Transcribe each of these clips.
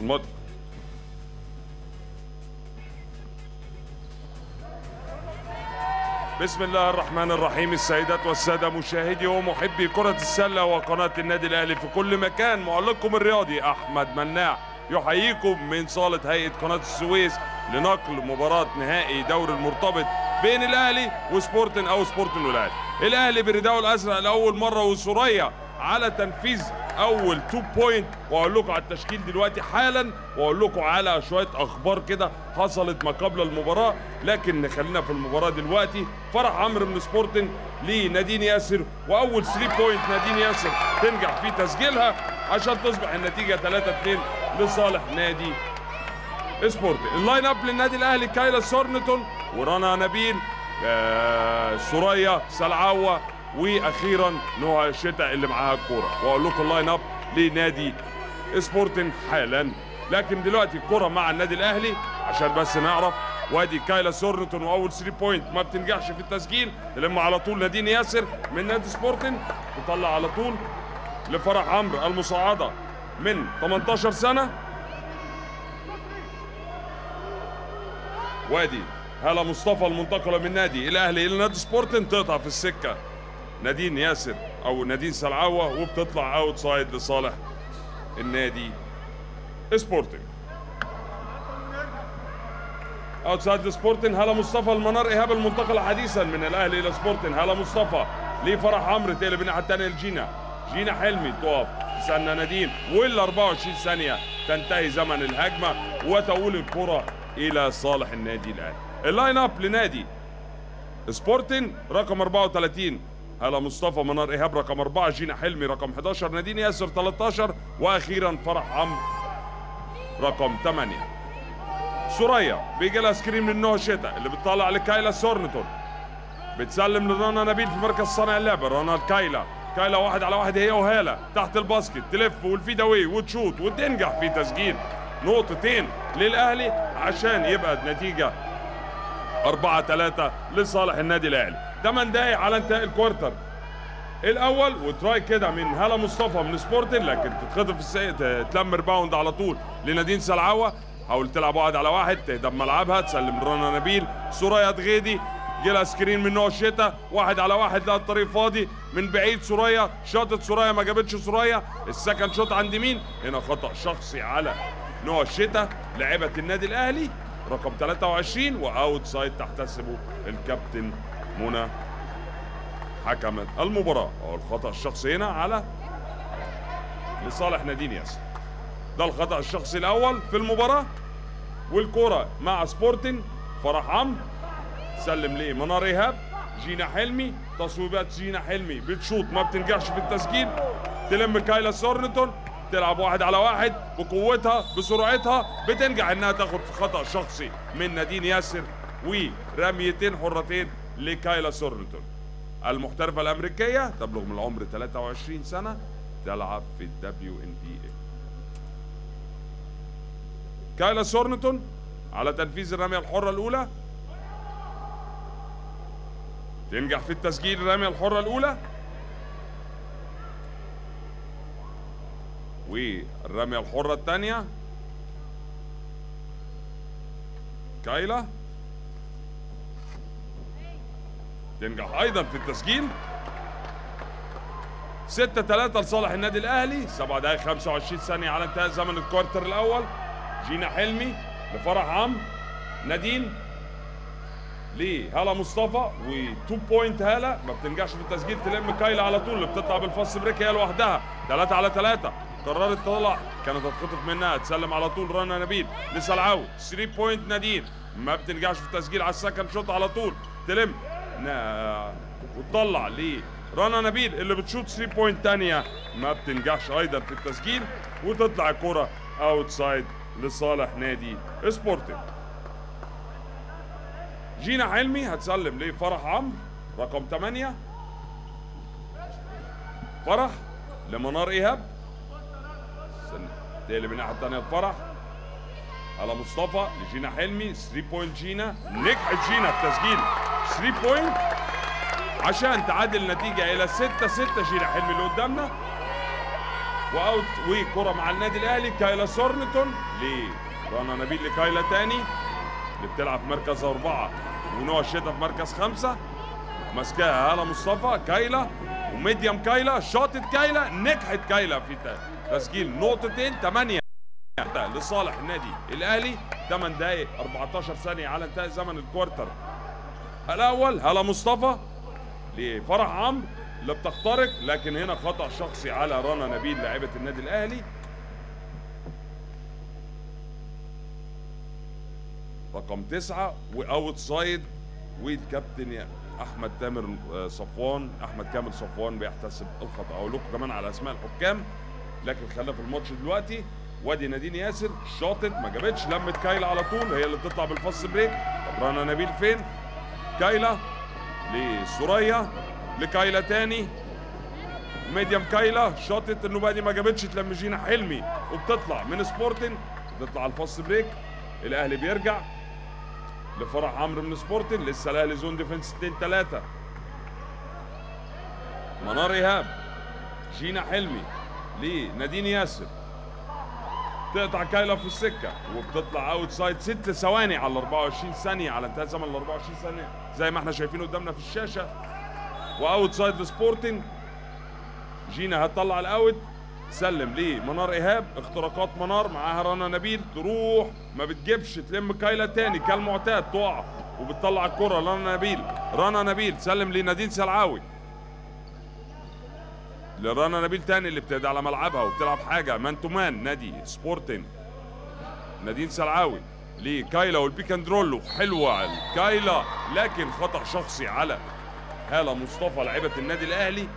المد. بسم الله الرحمن الرحيم. السيدات والسادة مشاهدي ومحبي كرة السلة وقناة النادي الأهلي في كل مكان، معلقكم الرياضي أحمد مناع يحييكم من صالة هيئة قناة السويس لنقل مباراة نهائي دوري المرتبط بين الأهلي وسبورتن أو سبورتن والأهلي. الأهلي بالرداء الأزرق لأول مرة وثريا على تنفيذ أول 2 بوينت، وأقول لكم على التشكيل دلوقتي حالا، وأقول لكم على شوية أخبار كده حصلت ما قبل المباراة، لكن نخلينا في المباراة دلوقتي. فرح عمرو من سبورتن لنادين ياسر، وأول 3 بوينت نادين ياسر تنجح في تسجيلها عشان تصبح النتيجة 3-2 لصالح نادي سبورتن. اللاين اب للنادي الأهلي كايلا سورنتون ورنا نبيل، ثريا سلعاوي، واخيرا نوع الشتاء اللي معاها الكوره. واقول لكم اللاين اب لنادي سبورتن حالا، لكن دلوقتي الكوره مع النادي الاهلي عشان بس نعرف. وادي كايلا سورنتون واول 3 بوينت ما بتنجحش في التسجيل، لما على طول نادين ياسر من نادي سبورتن تطلع على طول لفرح عمرو المصعده من 18 سنه. وادي هالة مصطفى المنتقله من نادي الاهلي الى نادي سبورتن تقطع في السكه نادين ياسر او نادين سلعاوي، وبتطلع اوت سايد لصالح النادي سبورتنج. اوت سايد لسبورتنج. هالة مصطفى المنار ايهاب المنتقله حديثا من الاهلي الى سبورتنج. هالة مصطفى لفرح عمرو، تقلب الناحيه الثانيه لجينا. جينا حلمي تقف تستنى نادين، وال 24 ثانيه تنتهي زمن الهجمه وتؤول الكره الى صالح النادي الاهلي. اللاين اب لنادي سبورتنج رقم 34 هلا مصطفى، منار ايهاب رقم 4، جينا حلمي رقم 11، نادين ياسر 13، واخيرا فرح عمرو رقم 8. ثريا بيجي لها سكريم من نوع الشتاء اللي بتطلع لكايلا سورنتون، بتسلم لرنا نبيل في مركز صانع اللعبه. رنا لكايلا، كايلا 1 على 1 هي وهاله تحت الباسكت، تلف والفيدا واي وتشوت وتنجح في تسجيل. نقطتين للاهلي عشان يبقى النتيجه 4-3 لصالح النادي الاهلي. 8 دقايق على انتهاء الكوارتر الاول، وتراي كده من هالة مصطفى من سبورتن، لكن تتخطف تلم ريباوند على طول لنادين سلعاوي، حاولت تلعب 1 على 1 تهدى بملعبها، تسلم رنا نبيل. ثريا تغيدي جيلها سكرين من نوع الشتاء، 1 على 1 لقى الطريق فاضي من بعيد. ثريا شاطت، ثريا ما جابتش. ثريا السكند شوت عند مين؟ هنا خطأ شخصي على نوع الشتاء لعيبه النادي الاهلي رقم 23، واوت سايد تحتسبه الكابتن منى حكمت المباراة، أو الخطأ الشخصي هنا على لصالح نادين ياسر. ده الخطأ الشخصي الأول في المباراة. والكرة مع سبورتن، فرح عمرو سلم ليه منار إيهاب، جينا حلمي تصويبات، جينا حلمي بتشوط ما بتنجحش في التسجيل، تلم كايلا سورنتون تلعب 1 على 1 بقوتها بسرعتها، بتنجح إنها تاخد خطأ شخصي من نادين ياسر ورميتين حرتين لكايلا سورنتون المحترفة الأمريكية، تبلغ من العمر 23 سنة، تلعب في WNBA. كايلا سورنتون على تنفيذ الرمية الحرة الأولى، تنجح في التسجيل الرمية الحرة الأولى، والرمية الحرة الثانية كايلا تنجح ايضا في التسجيل. 6-3 لصالح النادي الاهلي. 7 دقايق 25 ثانية على انتهاء زمن الكوارتر الاول. جينا حلمي لفرح عمرو، نادين لهالة مصطفى، و2 بوينت هاله ما بتنجحش في التسجيل، تلم كايلا على طول اللي بتطلع بالفاست بريك هي لوحدها. 3 على 3 قررت تطلع، كانت هتخطف منها، تسلم على طول رنا نبيل لسلعاوي. 3 بوينت نادين ما بتنجحش في التسجيل، على السكند شوت على طول تلم وتطلع لرنا نبيل اللي بتشوت 3 بوينت ثانيه ما بتنجحش ايضا في التسجيل، وتطلع الكره اوت سايد لصالح نادي سبورتنج. جينا حلمي هتسلم لفرح عمرو رقم 8، فرح لمنار ايهاب، تقلب الناحيه الثانيه لفرح، على مصطفى لجينا حلمي 3 بوينت. جينا نجحت جينا في تسجيل 3 بوينت عشان تعادل النتيجه الى 6-6. جينا حلمي اللي قدامنا واوت وكره مع النادي الاهلي. كايلا سورنتون لرنا نبيل لكايلا تاني اللي بتلعب في مركز 4 ونوع الشتاء في مركز 5. ماسكاها هالة مصطفى كايلا وميديم كايلا شاطت كايلا نجحت كايلا في تسجيل نقطتين. 8 لصالح النادي الاهلي. 8 دقائق 14 ثانيه على انتهاء زمن الكوارتر الاول. هالة مصطفى لفرح عمرو اللي بتخترق لكن هنا خطأ شخصي على رنا نبيل لاعبة النادي الاهلي. رقم 9 واوت سايد والكابتن احمد صفوان احمد كامل صفوان بيحتسب الخطأ. اقول لكم كمان على اسماء الحكام لكن خلينا في الماتش دلوقتي. وادي نادين ياسر شاطت ما جابتش لمت كايلا على طول هي اللي بتطلع بالفاست بريك. طب رنا نبيل فين؟ كايلا لثريا لكايلا تاني ميديم كايلا شاطت النوبه دي ما جابتش تلم جينا حلمي وبتطلع من سبورتنج بتطلع على الفاست بريك. الاهلي بيرجع لفرح عمرو من سبورتنج. لسه الاهلي زون ديفنس 2-3. منار ايهاب جينا حلمي لنادين ياسر تقطع كايلا في السكه وبتطلع اوت سايد. 6 ثواني على 24 ثانيه على انتهاء زمن ال 24 ثانيه زي ما احنا شايفين قدامنا في الشاشه. واوت سايد لسبورتنج. جينا هتطلع الاوت سلم لمنار ايهاب. اختراقات منار معاها رنا نبيل تروح ما بتجيبش تلم كايلا تاني كالمعتاد تقع وبتطلع الكره لرنا نبيل. رنا نبيل سلم لنادين سلعاوي لرنا نبيل تاني اللي بتدي على ملعبها وبتلعب حاجه مان تو مان نادي سبورتنج. نادين سلعاوي لكايلا والبيك اند رول حلوه كايلا لكن خطا شخصي على هالة مصطفى لعيبه النادي الاهلي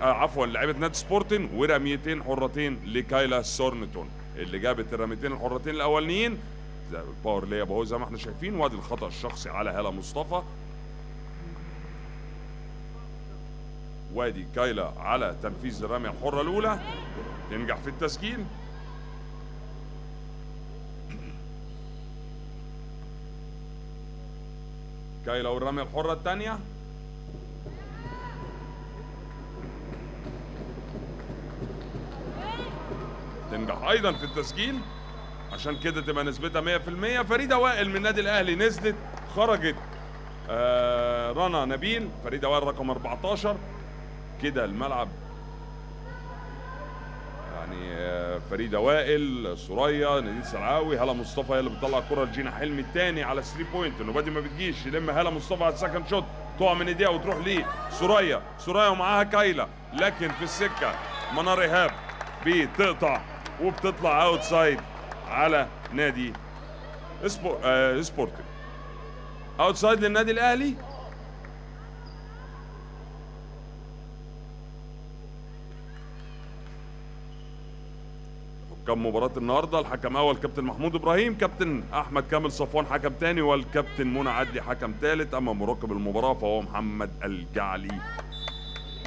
عفوا لعيبه نادي سبورتنج. ورميتين حرتين لكايلا سورنتون اللي جابت الرميتين الحرتين الاولانيين زي الباور ليا اهو زي ما احنا شايفين. وادي الخطا الشخصي على هالة مصطفى. وادي كايلا على تنفيذ الرميه الحره الاولى تنجح في التسجيل. كايلا والرميه الحره الثانيه. تنجح ايضا في التسجيل عشان كده تبقى نسبتها 100%. فريدة وائل من النادي الاهلي نزلت خرجت رنا نبيل. فريدة وائل رقم 14 كده الملعب يعني فريدة وائل ثريا نادين سلعاوي هالة مصطفى هي اللي بتطلع الكره لجينا حلمي الثاني على 3 بوينت. النوبه دي ما بتجيش يلم هالة مصطفى على السكند شوت تقع من ايديها وتروح لثريا. ثريا ومعاها كايلا لكن في السكه منار ايهاب بتقطع وبتطلع اوت سايد على نادي سبورتنج. اوت سايد للنادي الاهلي. حكام مباراة النهارده الحكم اول كابتن محمود ابراهيم، كابتن احمد كامل صفوان حكم ثاني، والكابتن منى عدلي حكم ثالث. اما مراقب المباراة فهو محمد الجعلي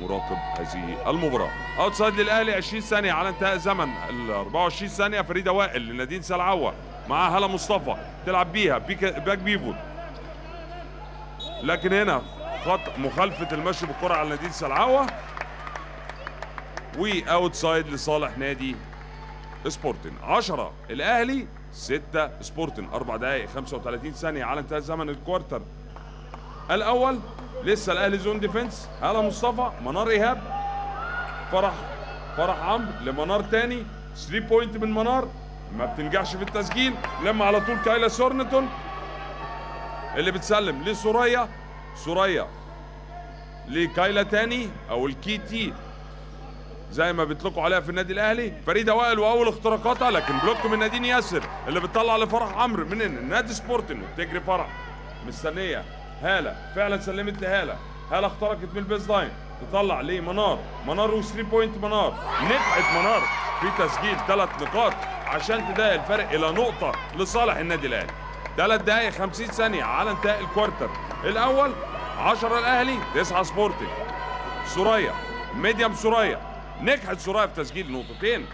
مراقب هذه المباراة. اوتسايد للاهلي 20 ثانية على انتهاء زمن ال 24 ثانية. فريدة وائل لنادين سلعوة مع هالة مصطفى تلعب بيها باك بيفوت لكن هنا خط مخالفة المشي بالكرة على نادين سلعوة واوتسايد لصالح نادي سبورتنج. 10 الاهلي 6 سبورتنج. 4 دقائق 35 ثانية على انتهاء زمن الكوارتر الاول. لسه الاهلي زون ديفنس. هالة مصطفى منار ايهاب فرح عمرو لمنار تاني 3 بوينت من منار ما بتنجحش في التسجيل. لما على طول كايلا سورنتون اللي بتسلم لثريا. ثريا لكايلا تاني او الكي تي زي ما بيطلقوا عليها في النادي الاهلي. فريدة وائل واول اختراقاتها لكن بلوك من نادين ياسر اللي بتطلع لفرح عمرو من النادي سبورتنج. وبتجري فرح مستنيه هالة فعلا سلمت لهالة. هالة اخترقت من البيز لاين تطلع لمنار. منار و 3 بوينت منار. نجحت منار في تسجيل 3 نقاط عشان تضايق الفرق الى نقطه لصالح النادي الاهلي. 3 دقائق 50 ثانيه على انتهاء الكوارتر الاول. 10 الاهلي 9 سبورتنج. ثريا ميديم ثريا نجحت ثريا في تسجيل نقطتين.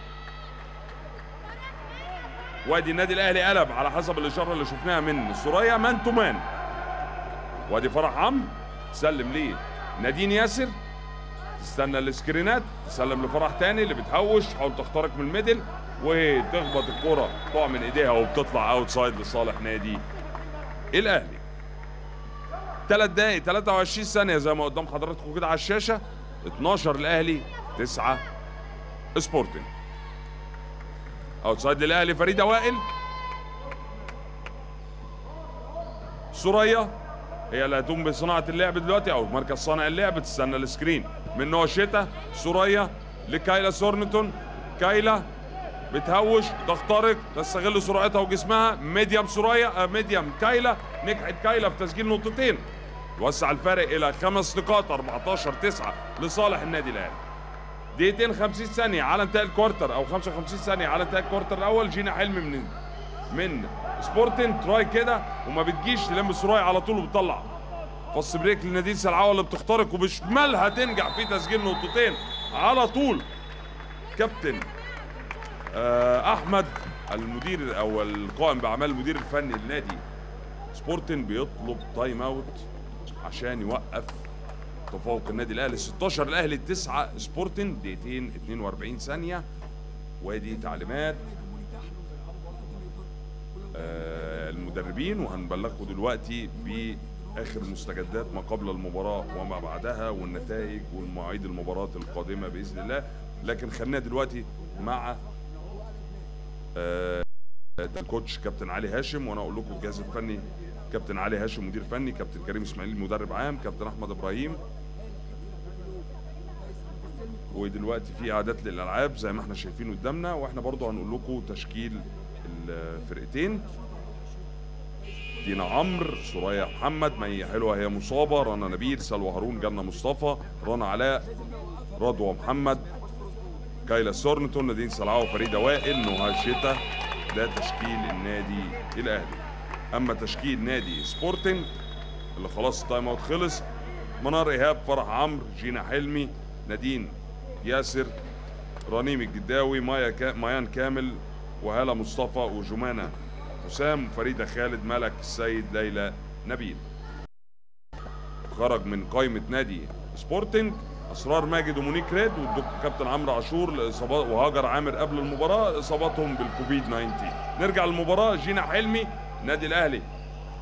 وادي النادي الاهلي قلب على حسب الاشاره اللي شفناها من ثريا مان تو مان. وادي فرح عمرو سلم ليه نادين ياسر تستنى الاسكرينات، تسلم لفرح تاني اللي بتهوش، تحاول تخترق من الميدل وتخبط الكرة تقع من ايديها وبتطلع اوت سايد لصالح نادي الاهلي. 3 دقايق 23 ثانية زي ما قدام حضراتكم كده على الشاشة، 12 الاهلي 9 سبورتنج. اوت سايد للاهلي فريدة وائل، ثريا هي اللي هتقوم بصناعة اللعب دلوقتي او مركز صانع اللعب، تستنى السكرين من نوع الشتاء، ثريا لكايلا سورنتون، كايلا بتهوش تخترق تستغل سرعتها وجسمها، ميديم ثريا ميديم كايلا، نجحت كايلا في تسجيل نقطتين، توسع الفارق الى 5 نقاط 14-9 لصالح النادي الاهلي. دقيقتين 50 ثانية على انتهاء الكوارتر او 55 ثانية على انتهاء الكوارتر الاول. جينا حلمي من سبورتنج تراي كده وما بتجيش، تلم ثريا على طول وبتطلع فص بريك لنادين سلعاوي اللي بتخترق وبشمالها تنجح في تسجيل نقطتين على طول. كابتن احمد المدير او القائم باعمال المدير الفني لنادي سبورتنج بيطلب تايم اوت عشان يوقف تفوق النادي الاهلي 16 الاهلي 9 سبورتنج. دقيقتين 42 ثانية وادي تعليمات المدربين وهنبلغكم دلوقتي باخر مستجدات ما قبل المباراة وما بعدها والنتائج والمواعيد المباراه القادمة باذن الله. لكن خلينا دلوقتي مع الكوتش كابتن علي هاشم، وانا اقول لكم الجهاز الفني كابتن علي هاشم مدير فني، كابتن كريم اسماعيل مدرب عام، كابتن احمد ابراهيم. ودلوقتي في اعداد للالعاب زي ما احنا شايفين قدامنا، واحنا برضو هنقول لكم تشكيل الفرقتين. دينا عمرو، ثريا محمد، مي حلوه هي مصابه، رنا نبيل، سلوى هارون، جمانة مصطفى، رنا علاء، رضوى محمد، كايلا سورنتون، نادين سلعاوي، فريدة وائل، نوع الشتاء. ده تشكيل النادي الاهلي. اما تشكيل نادي سبورتنج اللي خلاص التايم اوت خلص، منار ايهاب، فرح عمرو، جينا حلمي، نادين ياسر، رنيم الجداوي، ميان كامل وهالة مصطفى وجمانة حسام، فريدة خالد، ملك السيد، ليلى نبيل. خرج من قائمة نادي سبورتنج اسرار ماجد ومونيك ريد والكابتن عمرو عاشور لاصابات، وهاجر عامر قبل المباراه اصابتهم بالكوفيد 19. نرجع للمباراه. جينا حلمي النادي الاهلي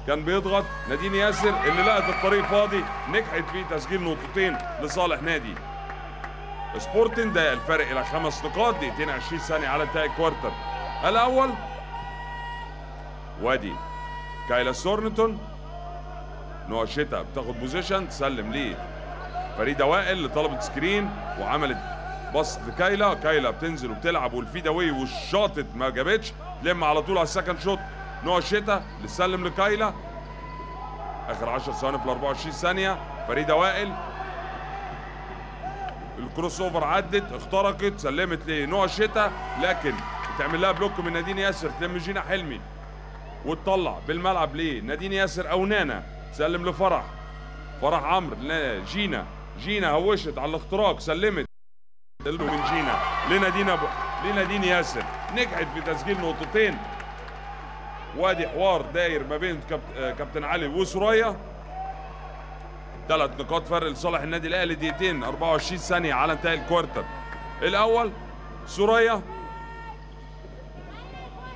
كان بيضغط، نادين ياسر اللي لقت الطريق فاضي نجحت في تسجيل نقطتين لصالح نادي سبورتنج. ده الفرق الى 5 نقاط، دقيقتين 20 ثانيه على انتهاء الكوارتر الاول. وادي كايلا سورنتون، نوع شتا بتاخد بوزيشن تسلم ليه فريدة وائل اللي طلبت سكرين وعملت باص لكايلا، كايلا بتنزل وبتلعب والفيدا واي والشاطت ما جابتش، تلم على طول على السكند شوت نوع الشتاء اللي سلم لكايلا. اخر 10 ثواني في 24 ثانية فريدة وائل، الكروس اوفر عدت اخترقت سلمت لنوع الشتاء لكن تعمل لها بلوك من نادين ياسر، تلم جينا حلمي وتطلع بالملعب لنادين ياسر او نانا، سلم لفرح، فرح عمرو لجينا، جينا هوشت على الاختراق سلمت من جينا لنادين ياسر، نجحت في تسجيل نقطتين. وادي حوار داير ما بين كابتن علي وثريا، 3 نقاط فرق لصالح النادي الاهلي، دقيقتين 24 ثانيه على انتهاء الكوارتر الاول. ثريا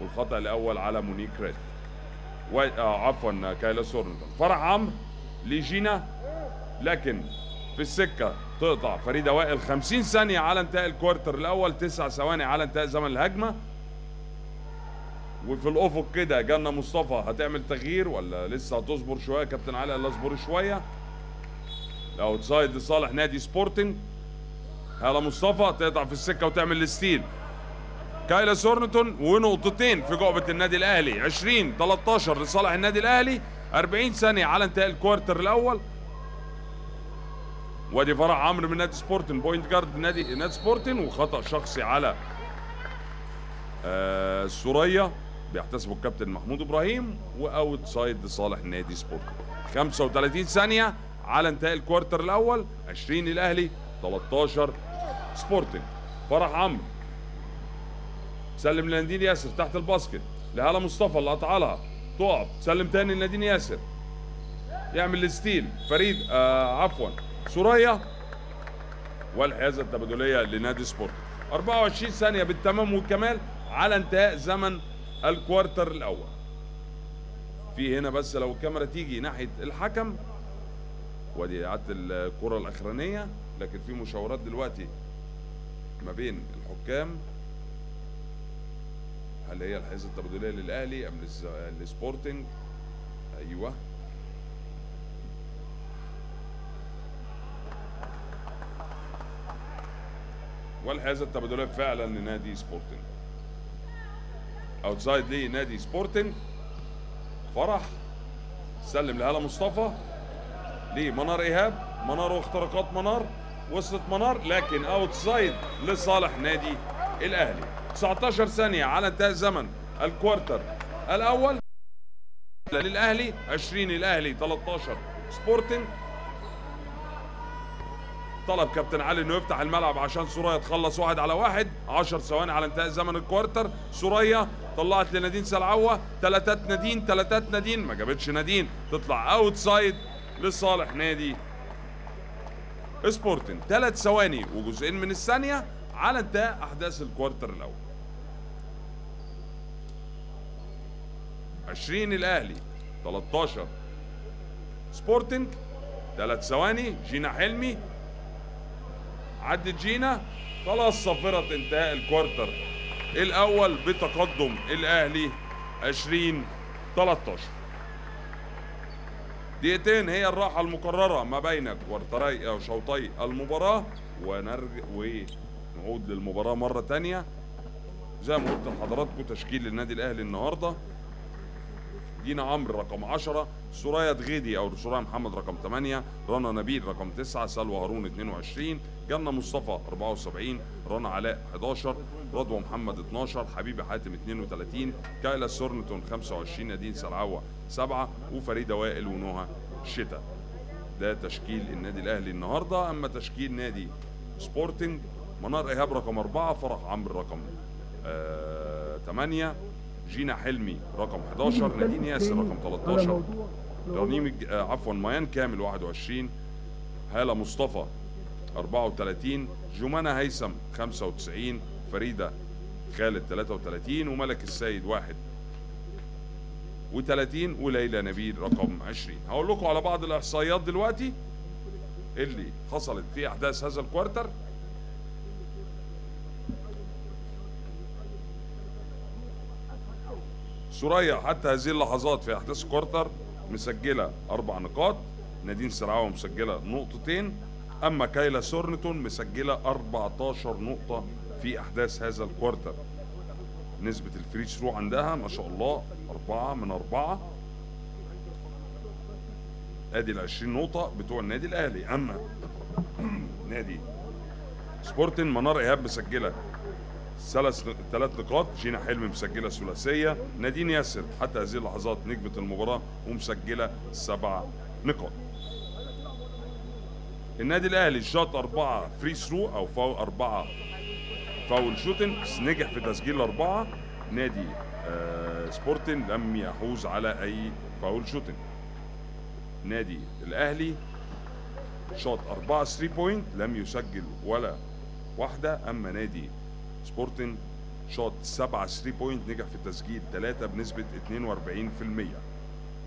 والخطأ الاول على مونيك ريد عفوا كايلا سورنتون. فرح عمرو لجينا لكن في السكة تقطع فريدة وائل، 50 ثانية على انتهاء الكوارتر الأول، 9 ثواني على انتهاء زمن الهجمة. وفي الأفق كده جنة مصطفى هتعمل تغيير ولا لسه هتصبر شوية؟ كابتن علي قال اصبر شوية. الأوتسايد لصالح نادي سبورتنج، هالة مصطفى تقطع في السكة وتعمل الستيل، كايلا سورنتون ونقطتين في جعبة النادي الأهلي، 20-13 لصالح النادي الأهلي، 40 ثانية على انتهاء الكوارتر الأول. وادي فرح عمرو من نادي سبورتنج، بوينت جارد نادي سبورتنج، وخطأ شخصي على ثريا بيحتسبه الكابتن محمود ابراهيم، واوت سايد لصالح نادي سبورتنج. 35 ثانيه على انتهاء الكوارتر الاول، 20 للاهلي 13 سبورتنج. فرح عمرو سلم لنادين ياسر تحت الباسكت لهالة مصطفى اللي قطع لها، تقف تسلم تاني لنادين ياسر، يعمل الستيل فريد عفوا ثريا، والحيازه التبادليه لنادي سبورتنج. 24 ثانيه بالتمام والكمال على انتهاء زمن الكوارتر الاول. في هنا بس لو الكاميرا تيجي ناحيه الحكم، ودي اعاده الكره الاخرانيه، لكن في مشاورات دلوقتي ما بين الحكام، هل هي الحيازه التبادليه للاهلي ام للسبورتنج؟ ايوه والحيازه التبادليه فعلا لنادي سبورتنج، اوتسايد لنادي سبورتنج. فرح سلم لهالة مصطفى لمنار ايهاب، منار واختراقات منار، وصلت منار لكن اوتسايد لصالح نادي الاهلي. 19 ثانيه على انتهاء زمن الكوارتر الاول للاهلي، 20 للاهلي 13 سبورتنج. طلب كابتن علي انه يفتح الملعب عشان ثريا تخلص 1 على 1. 10 ثواني على انتهاء زمن الكوارتر، ثريا طلعت لنادين سلعاوي، تلاتات نادين ما جابتش نادين، تطلع اوت سايد لصالح نادي سبورتنج. 3 ثواني وجزئين من الثانيه على انتهاء احداث الكوارتر الاول، 20 الاهلي 13 سبورتنج. 3 ثواني، جينا حلمي عدت جينا، خلاص صفرت انتهاء الكوارتر الاول بتقدم الاهلي 20-13. دقيقتين هي الراحه المقرره ما بين كوارتري او شوطي المباراه، ونرجع ونعود للمباراه مره ثانيه. زي ما قلت لحضراتكم تشكيل النادي الاهلي النهارده: دينا عمرو رقم 10، ثريا تغيدي او ثريا محمد رقم 8، رنا نبيل رقم 9، سلوى هارون 22، جمانة مصطفى 74، رنا علاء 11، رضوى محمد 12، حبيبة حاتم 32، كايلا سورنتون 25، نادين سلعاوي 7، وفريدة وائل ونوع الشتاء. ده تشكيل النادي الاهلي النهارده. اما تشكيل نادي سبورتنج: منار ايهاب رقم 4، فرح عمرو رقم 8، جينا حلمي رقم 11، نادين ياسر رقم 13، ميان كامل 21، هالة مصطفى 34، جمانة هيثم 95، فريدة خالد 33، وملك السيد 31، وليلى نبيل رقم 20. هقول لكم على بعض الاحصائيات دلوقتي اللي حصلت في احداث هذا الكوارتر. ثريا حتى هذه اللحظات في احداث الكوارتر مسجله 4 نقاط، نادين سلعاوي مسجله 2 نقطة، اما كايلا سورنتون مسجله 14 نقطه في احداث هذا الكوارتر. نسبه الفري ثرو عندها ما شاء الله 4 من 4، ادي ال20 نقطه بتوع النادي الاهلي. اما نادي سبورتن: منار ايهاب مسجله 3 نقاط، جينا حلمي مسجله ثلاثيه، نادين ياسر حتى هذه اللحظات نجمه المباراه ومسجله 7 نقاط. النادي الاهلي شاط 4 فري ثرو او 4 فاول شوتنج، نجح في تسجيل 4. نادي سبورتنج لم يحوز على اي فاول شوتنج. نادي الاهلي شاط 4 3 بوينت، لم يسجل ولا واحده. اما نادي سبورتنج شاط 7 3 بوينت، نجح في تسجيل 3 بنسبه 42%.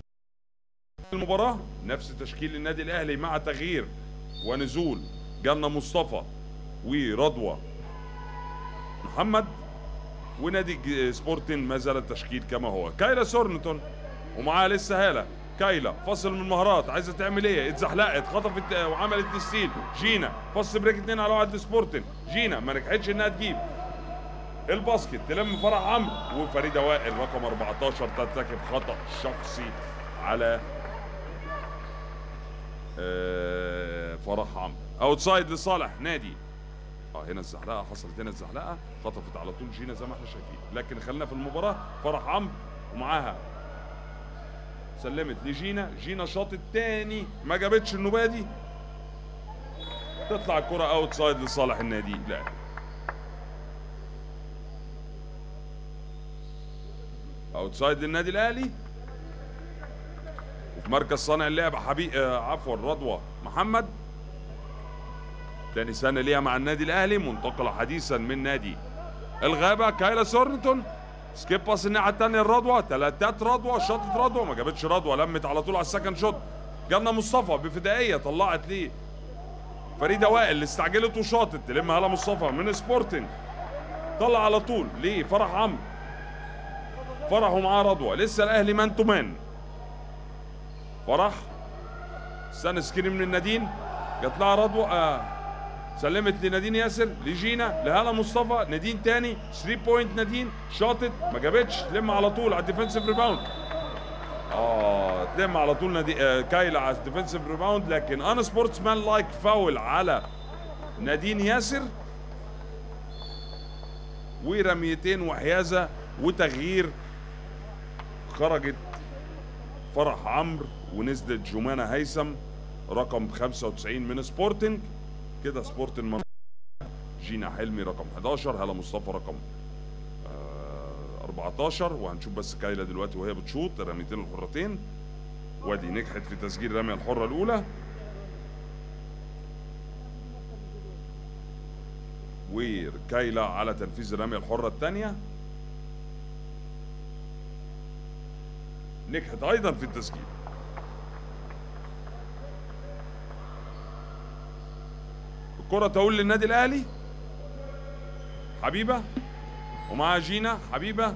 المباراه نفس تشكيل النادي الاهلي مع تغيير ونزول جمانة مصطفى ورضوى محمد، ونادي سبورتنج ما زال التشكيل كما هو. كايلا سورنتون ومعاها لسه هالة، كايلا فصل من مهارات، عايزه تعمل ايه؟ اتزحلقت، خطفت وعملت تسديد، جينا فصل بريك 2 على 1 لسبورتنج، جينا ما نجحتش انها تجيب الباسكت، تلم فرح عمرو، وفريده وائل رقم 14 ترتكب خطأ شخصي على فرح عمرو. اوتسايد لصالح نادي. هنا الزحلقه حصلت، هنا الزحلقه خطفت على طول جينا زي ما احنا شايفين، لكن خلينا في المباراه. فرح عمرو ومعاها سلمت لجينا، جينا شاطت تاني ما جابتش النوبه دي، تطلع الكره اوتسايد لصالح النادي الاهلي. اوتسايد للنادي الاهلي وفي مركز صانع اللعب رضوى محمد، تاني سنه ليها مع النادي الاهلي، منتقله حديثا من نادي الغابه. كايلا سورنتون سكيب باس الناحيه الثانيه لرضوى، تلاتات رضوى، شاطت رضوى ما جابتش رضوى، لمت على طول على السكند شوت. جنة مصطفى بفدائيه طلعت ليه فريدة وائل اللي استعجلت وشاطت، تلم هالة مصطفى من سبورتنج، طلع على طول ليه فرح عمرو، فرح ومعاه رضوى. لسه الاهلي مان تو مان. فرح استنى سكرين من النادين، جات لها رضوى، سلمت لنادين ياسر، لجينا، لهالة مصطفى، نادين تاني 3 بوينت، نادين شاطت ما جابتش، تلم على طول على الديفنسيف ريباوند. تلم على طول نادي كايلا على الديفنسيف ريباوند، لكن انا سبورتس مان لايك فاول على نادين ياسر، ورميتين وحيازه وتغيير. خرجت فرح عمرو ونزلت جمانة هيثم رقم 95 من سبورتنج. كده سبورتنج جينا حلمي رقم 11، هالة مصطفى رقم 14. وهنشوف بس كايلا دلوقتي وهي بتشوط رميتين الحرتين، وادي نجحت في تسجيل الرميه الحره الاولى، وكايلا على تنفيذ الرميه الحره الثانيه نجحت ايضا في التسجيل. الكره تقول للنادي الاهلي، حبيبه ومعها جينا، حبيبه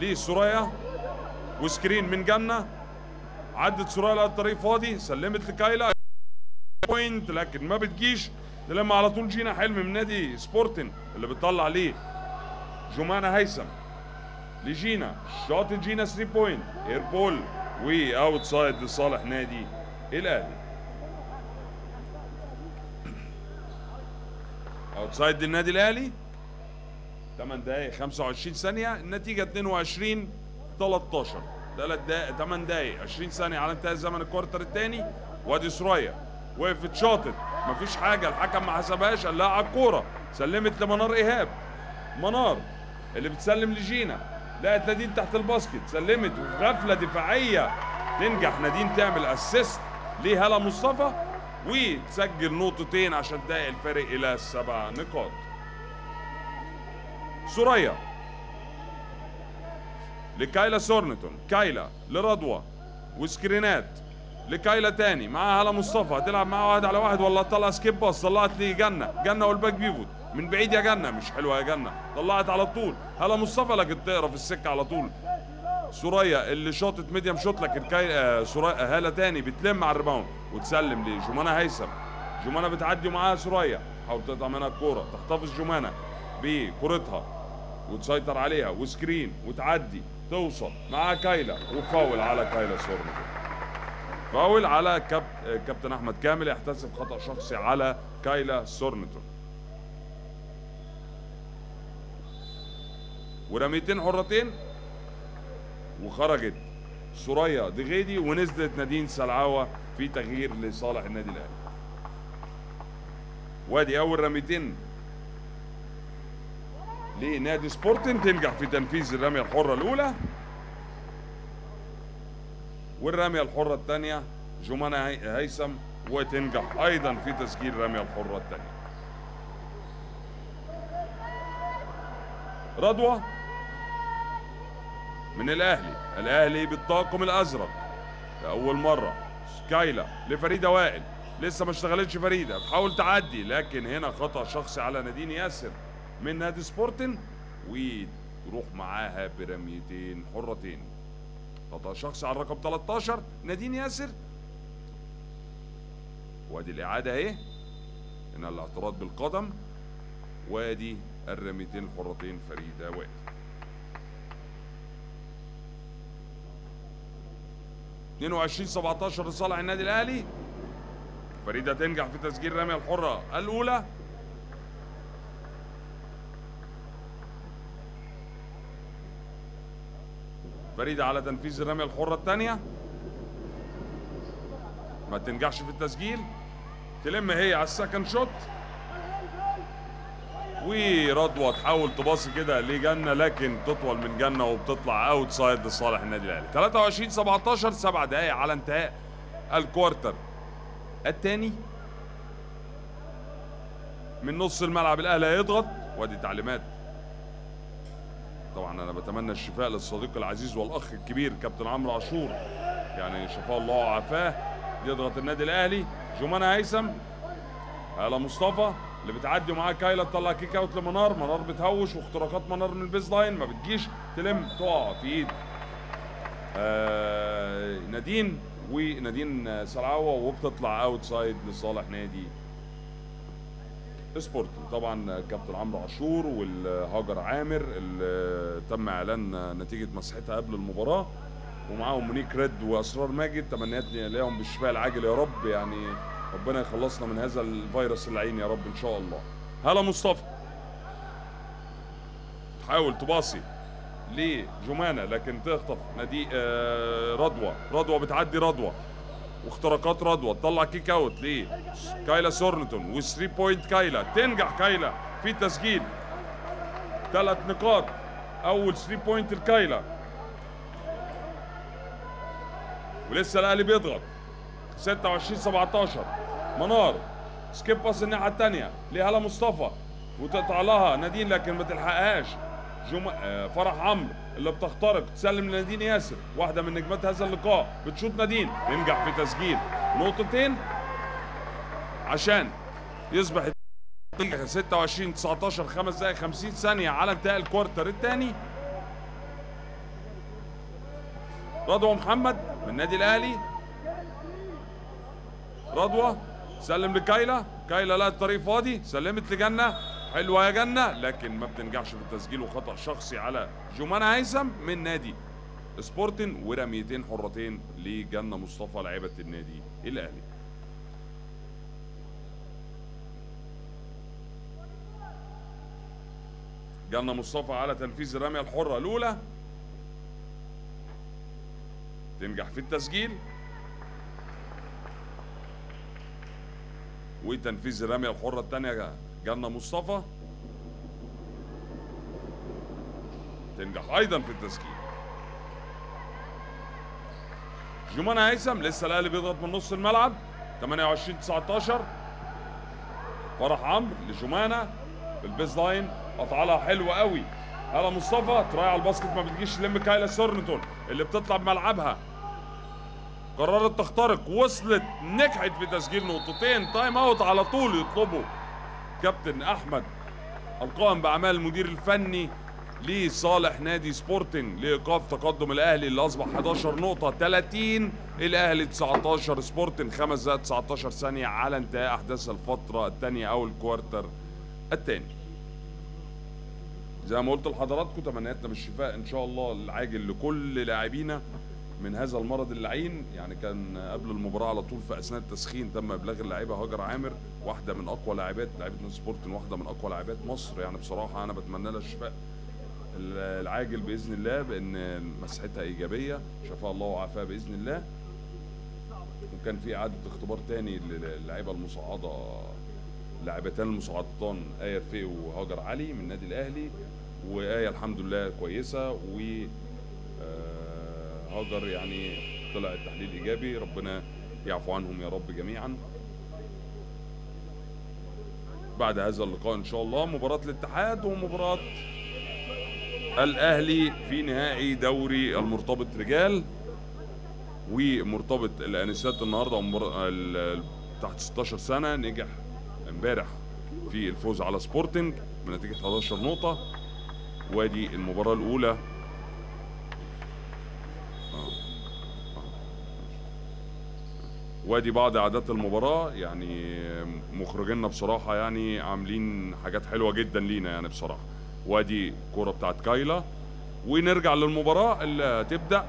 لثريا وسكرين من جنه، عدت ثريا لقت الطريق فاضي، سلمت لكايلا بوينت لكن ما بتجيش، لما على طول جينا حلمي من نادي سبورتنج اللي بتطلع ليه جمانة هيثم لجينا، شاطت جينا 3 بوينت اير بول واوتسايد لصالح نادي الاهلي. اوتسايد للنادي الاهلي 8 دقائق 25 ثانية، النتيجة 22-13، 8 دقائق 20 ثانية على انتهاء زمن الكوارتر الثاني. وادي ثريا وقفت شاطت مفيش حاجة، الحكم ما حسبهاش قال لها على الكورة، سلمت لمنار ايهاب، منار اللي بتسلم لجينا، لقت نادين تحت الباسكت، سلمت وفي غفلة دفاعية تنجح نادين تعمل اسيست لهالة مصطفى وتسجل نقطتين عشان تضايق الفارق الى 7 نقاط. ثريا لكايلا سورنتون، كايلا لرضوى، وسكرينات لكايلا تاني، معاها هالة مصطفى، هتلعب معاها 1 على 1 ولا هتطلع سكيب باص، طلعت لجنة، جنة والباك بيفوت من بعيد يا جنة، مش حلوة يا جنة، طلعت على طول هالة مصطفى لكن تقرا في السكة على طول. ثريا اللي شاطت ميديم شوت لكن هالة تاني بتلم على الريباوند وتسلم لجمانة هيثم، جمانة بتعدي ومعاها ثريا، حاول تقطع منها الكورة، تحتفظ جمانة بكورتها وتسيطر عليها وسكرين وتعدي، توصل معاها كايلا وفاول على كايلا سورنتون. فاول على كابتن احمد كامل يحتسب خطأ شخصي على كايلا سورنتون. ورميتين حرتين وخرجت ثريا دغيدي ونزلت نادين سلعاوي في تغيير لصالح النادي الاهلي. وادي اول رميتين لنادي سبورتنج، تنجح في تنفيذ الرميه الحره الاولى، والرميه الحره الثانيه جمانة هيثم وتنجح ايضا في تسجيل الرميه الحره الثانيه. رضوى من الاهلي، الاهلي بالطاقم الازرق لاول مره، كايلا لفريده وائل، لسه ما اشتغلتش فريده، بتحاول تعدي لكن هنا خطا شخصي على نادين ياسر من نادي سبورتنج وتروح معاها برميتين حرتين. خطا شخصي على الرقم 13 نادين ياسر. وادي الاعاده اهي، هنا الاعتراض بالقدم، وادي الرميتين الحرتين فريده وائل. وعشرين 17 لصالح النادي الاهلي. فريدة تنجح في تسجيل رمية الحرة الأولى. فريدة على تنفيذ الرمية الحرة الثانية، ما تنجحش في التسجيل، تلم هي على السكند شوت، ورضوى تحاول تباصي كده لجنة لكن تطول من جنة وبتطلع اوت سايد لصالح النادي الأهلي. 23-17، 7 دقايق على انتهاء الكوارتر الثاني. من نص الملعب الأهلي هيضغط، وادي تعليمات. طبعا انا بتمنى الشفاء للصديق العزيز والاخ الكبير كابتن عمرو عاشور، يعني شفاه الله وعافاه. يضغط النادي الأهلي، جمانة هيثم، هالة مصطفى اللي بتعدي ومعاه كايلا تطلع كيك اوت لمنار، منار بتهوش واختراقات منار من البيز لاين ما بتجيش، تلم تقع في ايد نادين، ونادين سلعاوي وبتطلع اوت سايد لصالح نادي سبورت. طبعا كابتن عمرو عاشور والهاجر عامر اللي تم اعلان نتيجه مسحتها قبل المباراه، ومعاهم مونيك ريد واسرار ماجد، تمنياتي ليهم بالشفاء العاجل يا رب، يعني ربنا يخلصنا من هذا الفيروس اللعين يا رب ان شاء الله. هلا مصطفى تحاول تباصي لجمانة لكن تخطف نادي رضوى، رضوى بتعدي رضوى واختراقات رضوى، تطلع كيك اوت لكايلا سورنتون و3 بوينت كايلا، تنجح كايلا في تسجيل 3 نقاط، اول 3 بوينت لكايلا، ولسه الاهلي بيضغط. 26-17، منار سكيب باس الناحيه الثانيه لهالة مصطفى وتقطع لها نادين لكن ما تلحقهاش، فرح عمرو اللي بتخترق تسلم لنادين ياسر، واحده من نجمات هذا اللقاء، بتشوط نادين تنجح في تسجيل 2 نقطة عشان يصبح 26-19، 5 دقائق 50 ثانيه على انتهاء الكوارتر الثاني. رضوى محمد من النادي الاهلي، رضوى سلم لكايلا، كايلا لقت الطريق فاضي، سلمت لجنة، حلوة يا جنة لكن ما بتنجحش في التسجيل، وخطأ شخصي على جمانة هيثم من نادي سبورتن، ورميتين حرتين لجنة مصطفى لاعبة النادي الأهلي. جنة مصطفى على تنفيذ الرمية الحرة الأولى، تنجح في التسجيل، وتنفيذ الرمية الحرة الثانية جنة مصطفى، تنجح أيضا في التسجيل. جمانة هيثم لسه الأهلي بيضغط من نص الملعب. 28-19، فرح عمرو لجمانة بالبيز لاين، قطعها حلوة قوي هالة مصطفى، تراي على الباسكت ما بتجيش، لم كايلا سورنتون اللي بتطلع بملعبها قررت تخترق، وصلت نجحت في تسجيل 2 نقاط، تايم اوت على طول يطلبه كابتن احمد القائم باعمال المدير الفني لصالح نادي سبورتنج لايقاف تقدم الاهلي اللي اصبح 11 نقطة، 30 الاهلي 19 سبورتنج، 5 دقائق 19 ثانية على انتهاء احداث الفترة الثانية او الكوارتر الثاني. زي ما قلت لحضراتكم تمنياتنا بالشفاء ان شاء الله العاجل لكل لاعبينا من هذا المرض اللعين، يعني كان قبل المباراه على طول في اثناء التسخين تم ابلاغ اللاعبه هاجر عامر، واحده من اقوى لاعبه سبورتن، واحده من اقوى لاعبات مصر، يعني بصراحه انا بتمنى لها الشفاء العاجل باذن الله، بان مسحتها ايجابيه شفاها الله وعافاها باذن الله. وكان في اعاده اختبار ثاني للاعيبه المصعده، اللاعبتان المصعدتان ايه رفيق وهاجر علي من النادي الاهلي، وايه الحمد لله كويسه، و هاجر يعني طلع التحليل ايجابي، ربنا يعفو عنهم يا رب جميعا. بعد هذا اللقاء ان شاء الله مباراه الاتحاد ومباراه الاهلي في نهائي دوري المرتبط رجال ومرتبط الانسات النهارده، تحت 16 سنه نجح امبارح في الفوز على سبورتنج بنتيجه 11 نقطة، وادي المباراه الاولى. وادي بعض عادات المباراه، يعني مخرجينا بصراحه يعني عاملين حاجات حلوه جدا لينا يعني بصراحه. وادي الكوره بتاعت كايلا، ونرجع للمباراه اللي هتبدا.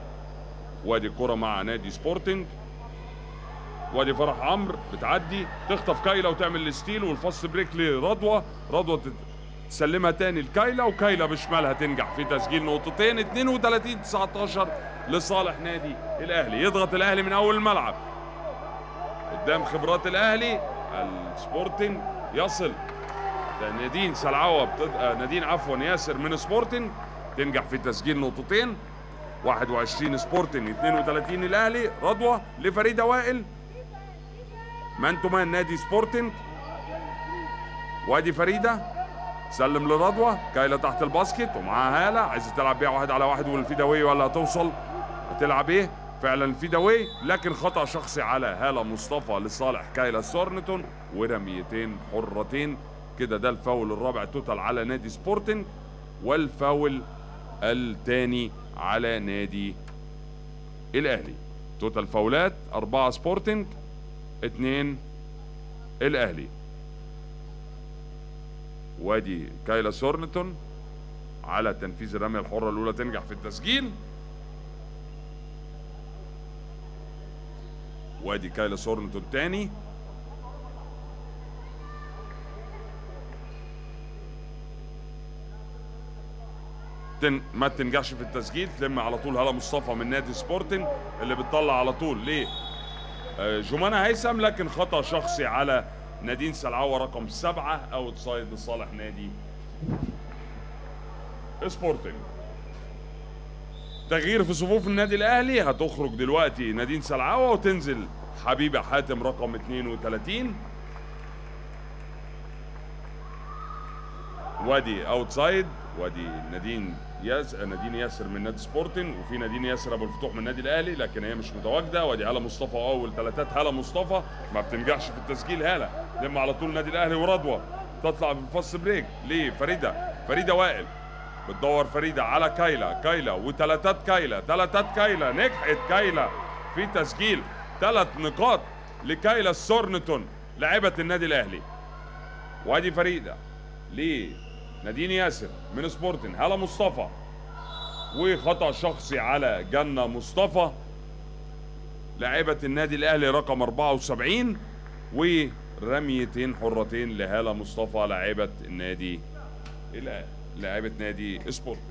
وادي الكوره مع نادي سبورتنج، وادي فرح عمرو بتعدي تخطف كايلا وتعمل الستيل والفاست بريك لرضوى، رضوى تسلمها تاني لكايلا، وكايلا بشمالها تنجح في تسجيل نقطتين. 32-19 لصالح نادي الاهلي. يضغط الاهلي من اول الملعب قدام خبرات الاهلي السبورتنج، يصل نادين سلعاوي نادين عفوا ياسر من سبورتنج، تنجح في تسجيل نقطتين. 21 سبورتنج 32 الاهلي، رضوى لفريدة وائل، مان تو مان نادي سبورتنج. وادي فريدة سلم لرضوى، كايلا تحت الباسكت ومعها هالة، عايزة تلعب بيها واحد على واحد والفيداوي، ولا هتوصل هتلعب ايه؟ فعلا الفيداوي، لكن خطأ شخصي على هالة مصطفى لصالح كايلا سورنتون، ورميتين حرتين كده. ده الفاول الرابع توتال على نادي سبورتنج، والفاول الثاني على نادي الاهلي. توتال فاولات 4 سبورتنج 2 الاهلي. وادي كايلا سورنتون على تنفيذ الرميه الحره الاولى، تنجح في التسجيل. وادي كايلا سورنتون تاني، ما تنجحش في التسجيل، تلم على طول هالة مصطفى من نادي سبورتنج اللي بتطلع على طول ليه جمانة هيثم، لكن خطأ شخصي على نادين سلعاوي رقم 7، اوت سايد لصالح نادي سبورتنج. تغيير في صفوف النادي الاهلي، هتخرج دلوقتي نادين سلعاوي وتنزل حبيبة حاتم رقم 32. وادي اوت سايد، وادي نادين ياسر من نادي سبورتنج، وفي نادين ياسر ابو الفتوح من النادي الاهلي، لكن هي مش متواجده. وادي هاله مصطفى، اول ثلاثات هاله مصطفى ما بتنجحش في التسجيل، هاله لما على طول نادي الاهلي، ورضوى تطلع بالفاست بريك لفريده، فريده وائل بتدور فريده على كايلا، كايلا وثلاثات كايلا، ثلاثات كايلا نجحت كايلا في تسجيل 3 نقاط لكايلا سورنتون لاعبه النادي الاهلي. وادي فريده نادين ياسر من سبورتن، هلا مصطفى وخطأ شخصي على جنة مصطفى لاعبة النادي الأهلي رقم 74، ورميتين حرتين لهالة مصطفى لاعبة النادي الأهلي لاعبة نادي سبورتن.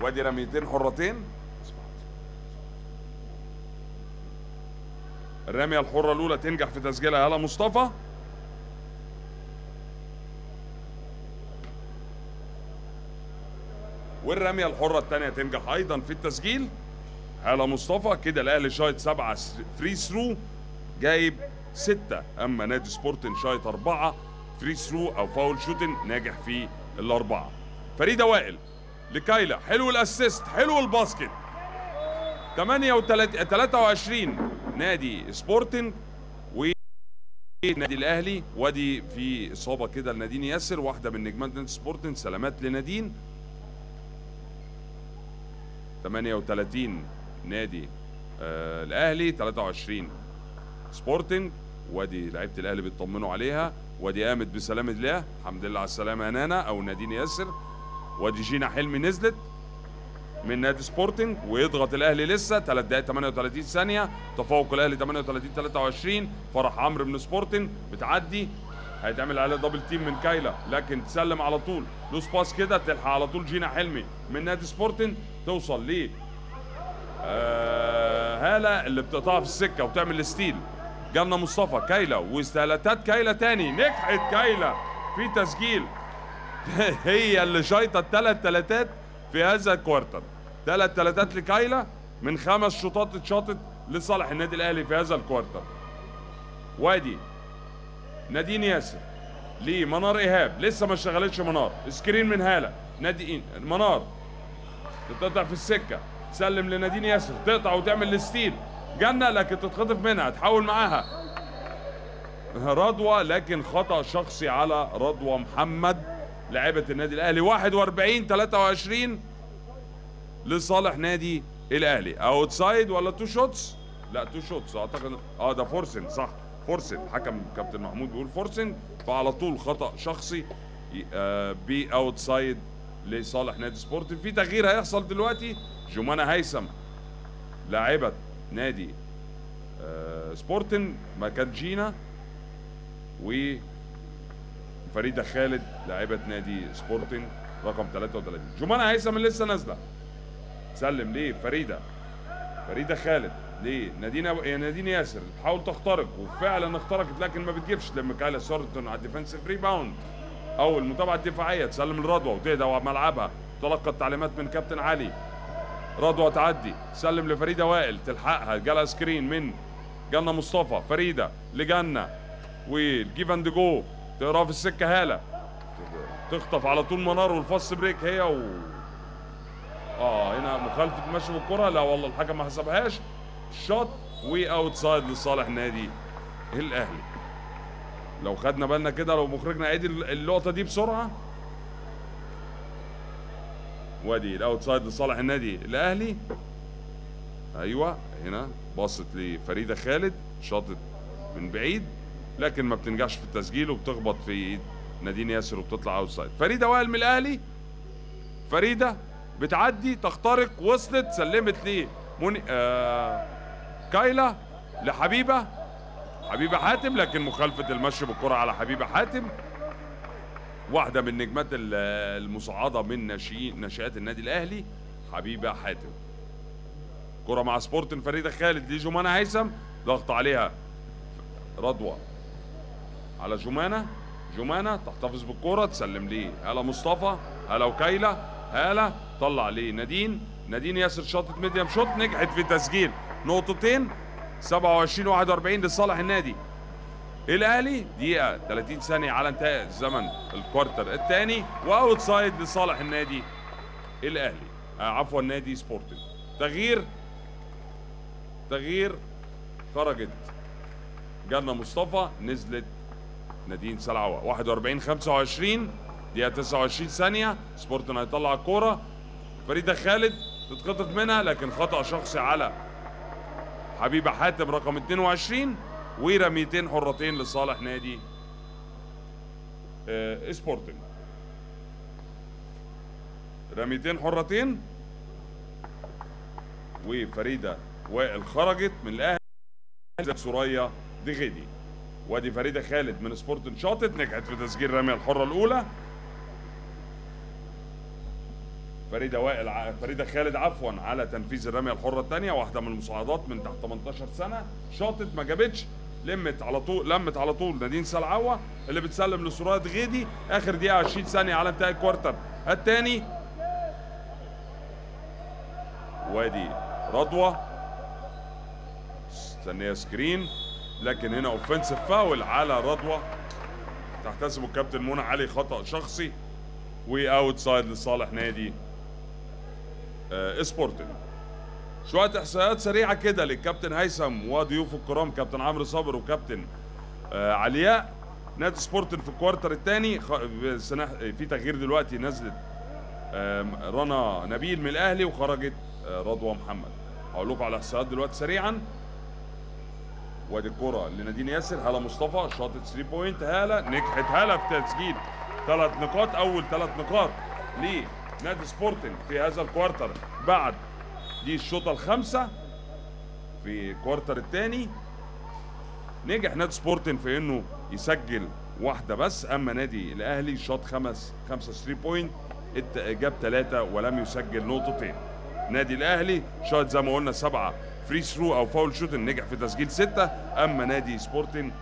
وادي رميتين حرتين، الرمية الحرة الأولى تنجح في تسجيلها هالة مصطفى، والرمية الحرة الثانية تنجح أيضا في التسجيل هالة مصطفى. كده الأهلي شايط 7 فري ثرو، جايب 6، أما نادي سبورتنج شايط 4 فري ثرو أو فاول شوتن، ناجح في ال4. فريدة وائل لكايلا، حلو الأسيست، حلو الباسكت. 23 نادي سبورتنج ونادي الاهلي. وادي في اصابه كده لنادين ياسر، واحده من نجمات نادي سبورتنج، سلامات لنادين. 38 نادي الاهلي، 23 سبورتنج. وادي لعيبه الاهلي بيطمنوا عليها، وادي قامت بسلامه الله، الحمد لله على السلامه يا نانا او نادين ياسر. وادي جينا حلمي نزلت من نادي سبورتنج، ويضغط الاهلي لسه 3 دقائق 38 ثانيه، تفوق الاهلي 38-23. فرح عمرو من سبورتنج بتعدي، هيتعمل عليها دبل تيم من كايلا، لكن تسلم على طول لوس باس كده، تلحق على طول جينا حلمي من نادي سبورتنج، توصل ليه هالة اللي بتقطعها في السكه وتعمل ستيل، جنة مصطفى كايلا، واستهلتات كايلا تاني، نجحت كايلا في تسجيل هي اللي شايطه 3 ثلاثات في هذا الكوارتر. 3 ثلاثات لكايلا من 5 شوطات اتشاطت لصالح النادي الاهلي في هذا الكوارتر. وادي نادين ياسر لمنار ايهاب، لسه ما اشتغلتش منار، سكرين من هاله، نادي منار تتقطع في السكه، تسلم لنادين ياسر، تقطع وتعمل الستيل، جنه لكن تتخطف منها، تحاول معاها رضوى، لكن خطا شخصي على رضوى محمد لعبة النادي الاهلي. 41-23 لصالح نادي الاهلي. اوت سايد ولا تو شوتس؟ لا تو شوتس اعتقد، ده فورسن، صح فورسن، حكم كابتن محمود بيقول فورسن، فعلى طول خطأ شخصي باوت سايد لصالح نادي سبورتنج. في تغيير هيحصل دلوقتي، جمانة هيثم لاعبة نادي سبورتنج مكان جينا، وفريدة خالد لاعبة نادي سبورتنج رقم 33. جمانة هيثم اللي لسه نازله سلم ليه فريدة خالد لنادين ياسر، بتحاول تخترق وفعلا اخترقت لكن ما بتجيبش، لما كايلا سورنتون على الديفنسيف ريباوند او المتابعه الدفاعيه تسلم لرضوى وتهدى على ملعبها، تلقى التعليمات من كابتن علي. رضوى تعدي تسلم لفريدة وائل تلحقها، جالها سكرين من جنة مصطفى، فريدة لجنة والجيف اند جو تقراها في السكه، هالة تخطف على طول منار والفاست بريك هي هنا مخالفه مشي بالكره، لا والله الحكم ما حسبهاش، شوت واوتسايد لصالح نادي الاهلي. لو خدنا بالنا كده، لو مخرجنا عيد اللقطه دي بسرعه، وادي الاوتسايد لصالح النادي الاهلي. ايوه هنا باصت لفريده خالد، شاطت من بعيد لكن ما بتنجحش في التسجيل وبتخبط في ايد نادين ياسر وبتطلع اوتسايد. فريده وائل من الاهلي، فريده بتعدي تخترق، وصلت سلمت ليه كايلا لحبيبة حاتم، لكن مخالفة المشي بالكرة على حبيبة حاتم، واحدة من نجمات المصعدة من ناشئات النادي الأهلي حبيبة حاتم. كرة مع سبورتن، فريدة خالد لجمانة هيثم، ضغط عليها رضوى على جمانة تحتفظ بالكرة تسلم ليه هالة مصطفى، هالة وكايلا، هالة طلع ليه نادين ياسر، شاطت ميديم شوت نجحت في تسجيل نقطتين. 27-41 لصالح النادي الاهلي، دقيقه 30 ثانيه على انتهاء الزمن الكوارتر الثاني، واوتسايد لصالح النادي الاهلي عفوا نادي سبورتنج. تغيير خرجت جنة مصطفى، نزلت نادين سلعاوي. 41-25 دقيقه 29 ثانيه، سبورتنج هيطلع الكوره، فريدة خالد تتخطف منها لكن خطأ شخصي على حبيبة حاتم رقم 22، ورميتين حرتين لصالح نادي سبورتنج. رميتين حرتين، وفريدة وائل خرجت من الأهلي، ثريا دغيدي، وادي فريدة خالد من سبورتنج شاطت نجحت في تسجيل الرمية الحرة الأولى. فريدة خالد عفوا على تنفيذ الرمية الحرة الثانية، واحدة من المصعدات من تحت 18 سنة، شاطت ما جابتش، لمت على طول نادين سلعاوي اللي بتسلم لسرعة غيدي. آخر دقيقة 20 ثانية على انتهاء الكوارتر الثاني، وادي رضوى مستنية سكرين لكن هنا اوفنسيف فاول على رضوى، تحتسبه الكابتن منى علي خطأ شخصي، واوتسايد لصالح نادي سبورتنج. شويه احصائيات سريعه كده للكابتن هيثم وضيوفه الكرام كابتن عمرو صابر وكابتن علياء. نادي سبورتنج في الكوارتر الثاني في تغيير دلوقتي، نزلت رنا نبيل من الاهلي وخرجت رضوى محمد. هقول لكم على الاحصائيات دلوقتي سريعا. وادي الكره لنادين ياسر، هاله مصطفى شاطت 3 بوينت، هاله نجحت في تسجيل 3 نقاط، اول 3 نقاط لنادي سبورتنج في هذا الكوارتر بعد دي الشوطه الخامسه في الكوارتر الثاني. نجح نادي سبورتنج في انه يسجل واحده بس، اما نادي الاهلي شاط 5 3 بوينت جاب 3 ولم يسجل نقطتين. نادي الاهلي شاط زي ما قلنا 7 فري ثرو او فاول شوتنج نجح في تسجيل 6، اما نادي سبورتنج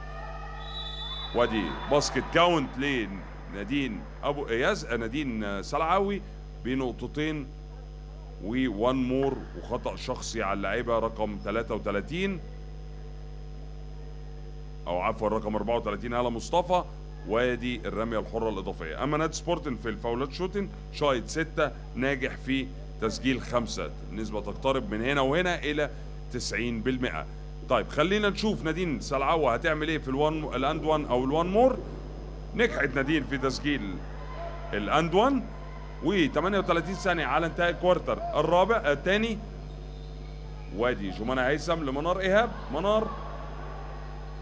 ودي باسكت كاونت لين نادين ابو اياز نادين سلعاوي بنقطتين وون مور وخطا شخصي على اللاعيبه رقم 33 او عفوا رقم 34 هاله مصطفى، وادي الرميه الحره الاضافيه. اما نادي سبورتن في الفاولات شوتن شايط 6 ناجح في تسجيل 5، النسبه تقترب من هنا وهنا الى 90%. طيب خلينا نشوف نادين سلعاوي هتعمل ايه في الاند 1 او الون مور. نجحت نادين في تسجيل الاند 1 و38 ثانيه على انتهاء الكوارتر الرابع الثاني. وادي جمانة هيثم لمنار ايهاب، منار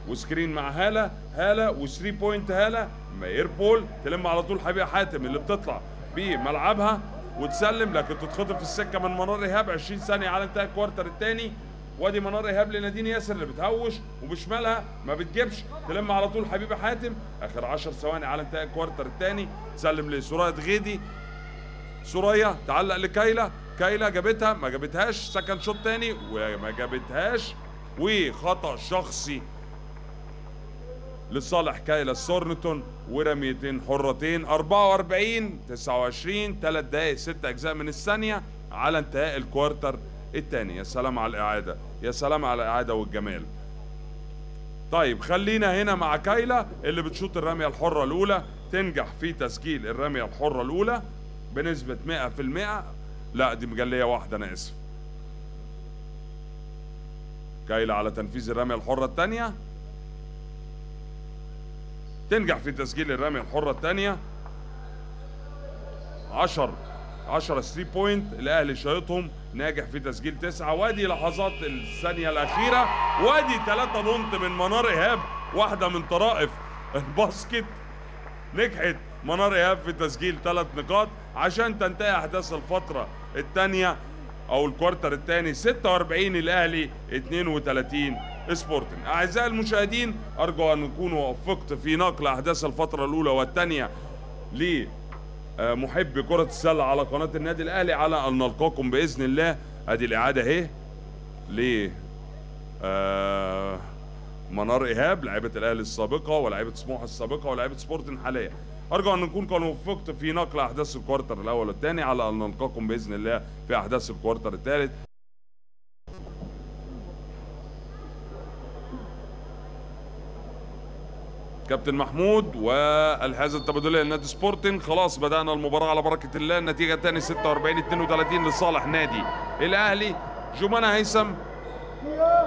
وسكرين مع هاله، هاله و3 بوينت، هاله اير بول تلم على طول حبيبه حاتم اللي بتطلع بملعبها وتسلم، لكن تتخطف في السكه من منار ايهاب. 20 ثانيه على انتهاء الكوارتر الثاني، وادي منار ايهاب لنادين ياسر اللي بتهوش وبشمالها ما بتجيبش، تلم على طول حبيبه حاتم. اخر 10 ثواني على انتهاء الكوارتر الثاني، تسلم لسوريا تغيدي، سوريا تعلق لكايلا، كايلا جابتها ما جابتهاش، سكند شوط ثاني وما جابتهاش، وخطا شخصي لصالح كايلا سورنتون ورميتين حرتين. 44 29، 3 دقائق 6 اجزاء من الثانيه على انتهاء الكوارتر الثاني. يا سلام على الاعاده، يا سلام على الاعاده والجمال. طيب خلينا هنا مع كايلا اللي بتشوط الرميه الحره الاولى، تنجح في تسجيل الرميه الحره الاولى بنسبه 100%. لا دي مجليه واحده، انا اسف. كايلا على تنفيذ الرميه الحره الثانيه، تنجح في تسجيل الرميه الحره الثانيه. 10 3 بوينت الاهلي شايطهم، ناجح في تسجيل 9. وادي لحظات الثانيه الاخيره، وادي 3 بونت من منار ايهاب، واحده من طرائف الباسكت. نجحت منار ايهاب في تسجيل 3 نقاط عشان تنتهي احداث الفتره الثانيه او الكوارتر الثاني 46 الاهلي 32 سبورتنج. اعزائي المشاهدين، ارجو ان اكون وفقت في نقل احداث الفتره الاولى والثانيه لمحبي كره السله على قناه النادي الاهلي، على ان نلقاكم باذن الله. ادي الاعاده اهي ل منار ايهاب لاعيبه الاهلي السابقه ولاعيبه سموحه السابقه ولاعيبه سبورتنج حاليا. ارجو ان نكون قد وفقت في نقل احداث الكوارتر الاول والثاني، على ان نلقاكم باذن الله في احداث الكوارتر الثالث. كابتن محمود والحازة التبادلية لنادي سبورتنج. خلاص بدأنا المباراة على بركة الله. النتيجة الثاني 46-32 لصالح نادي الأهلي. جمانة هيثم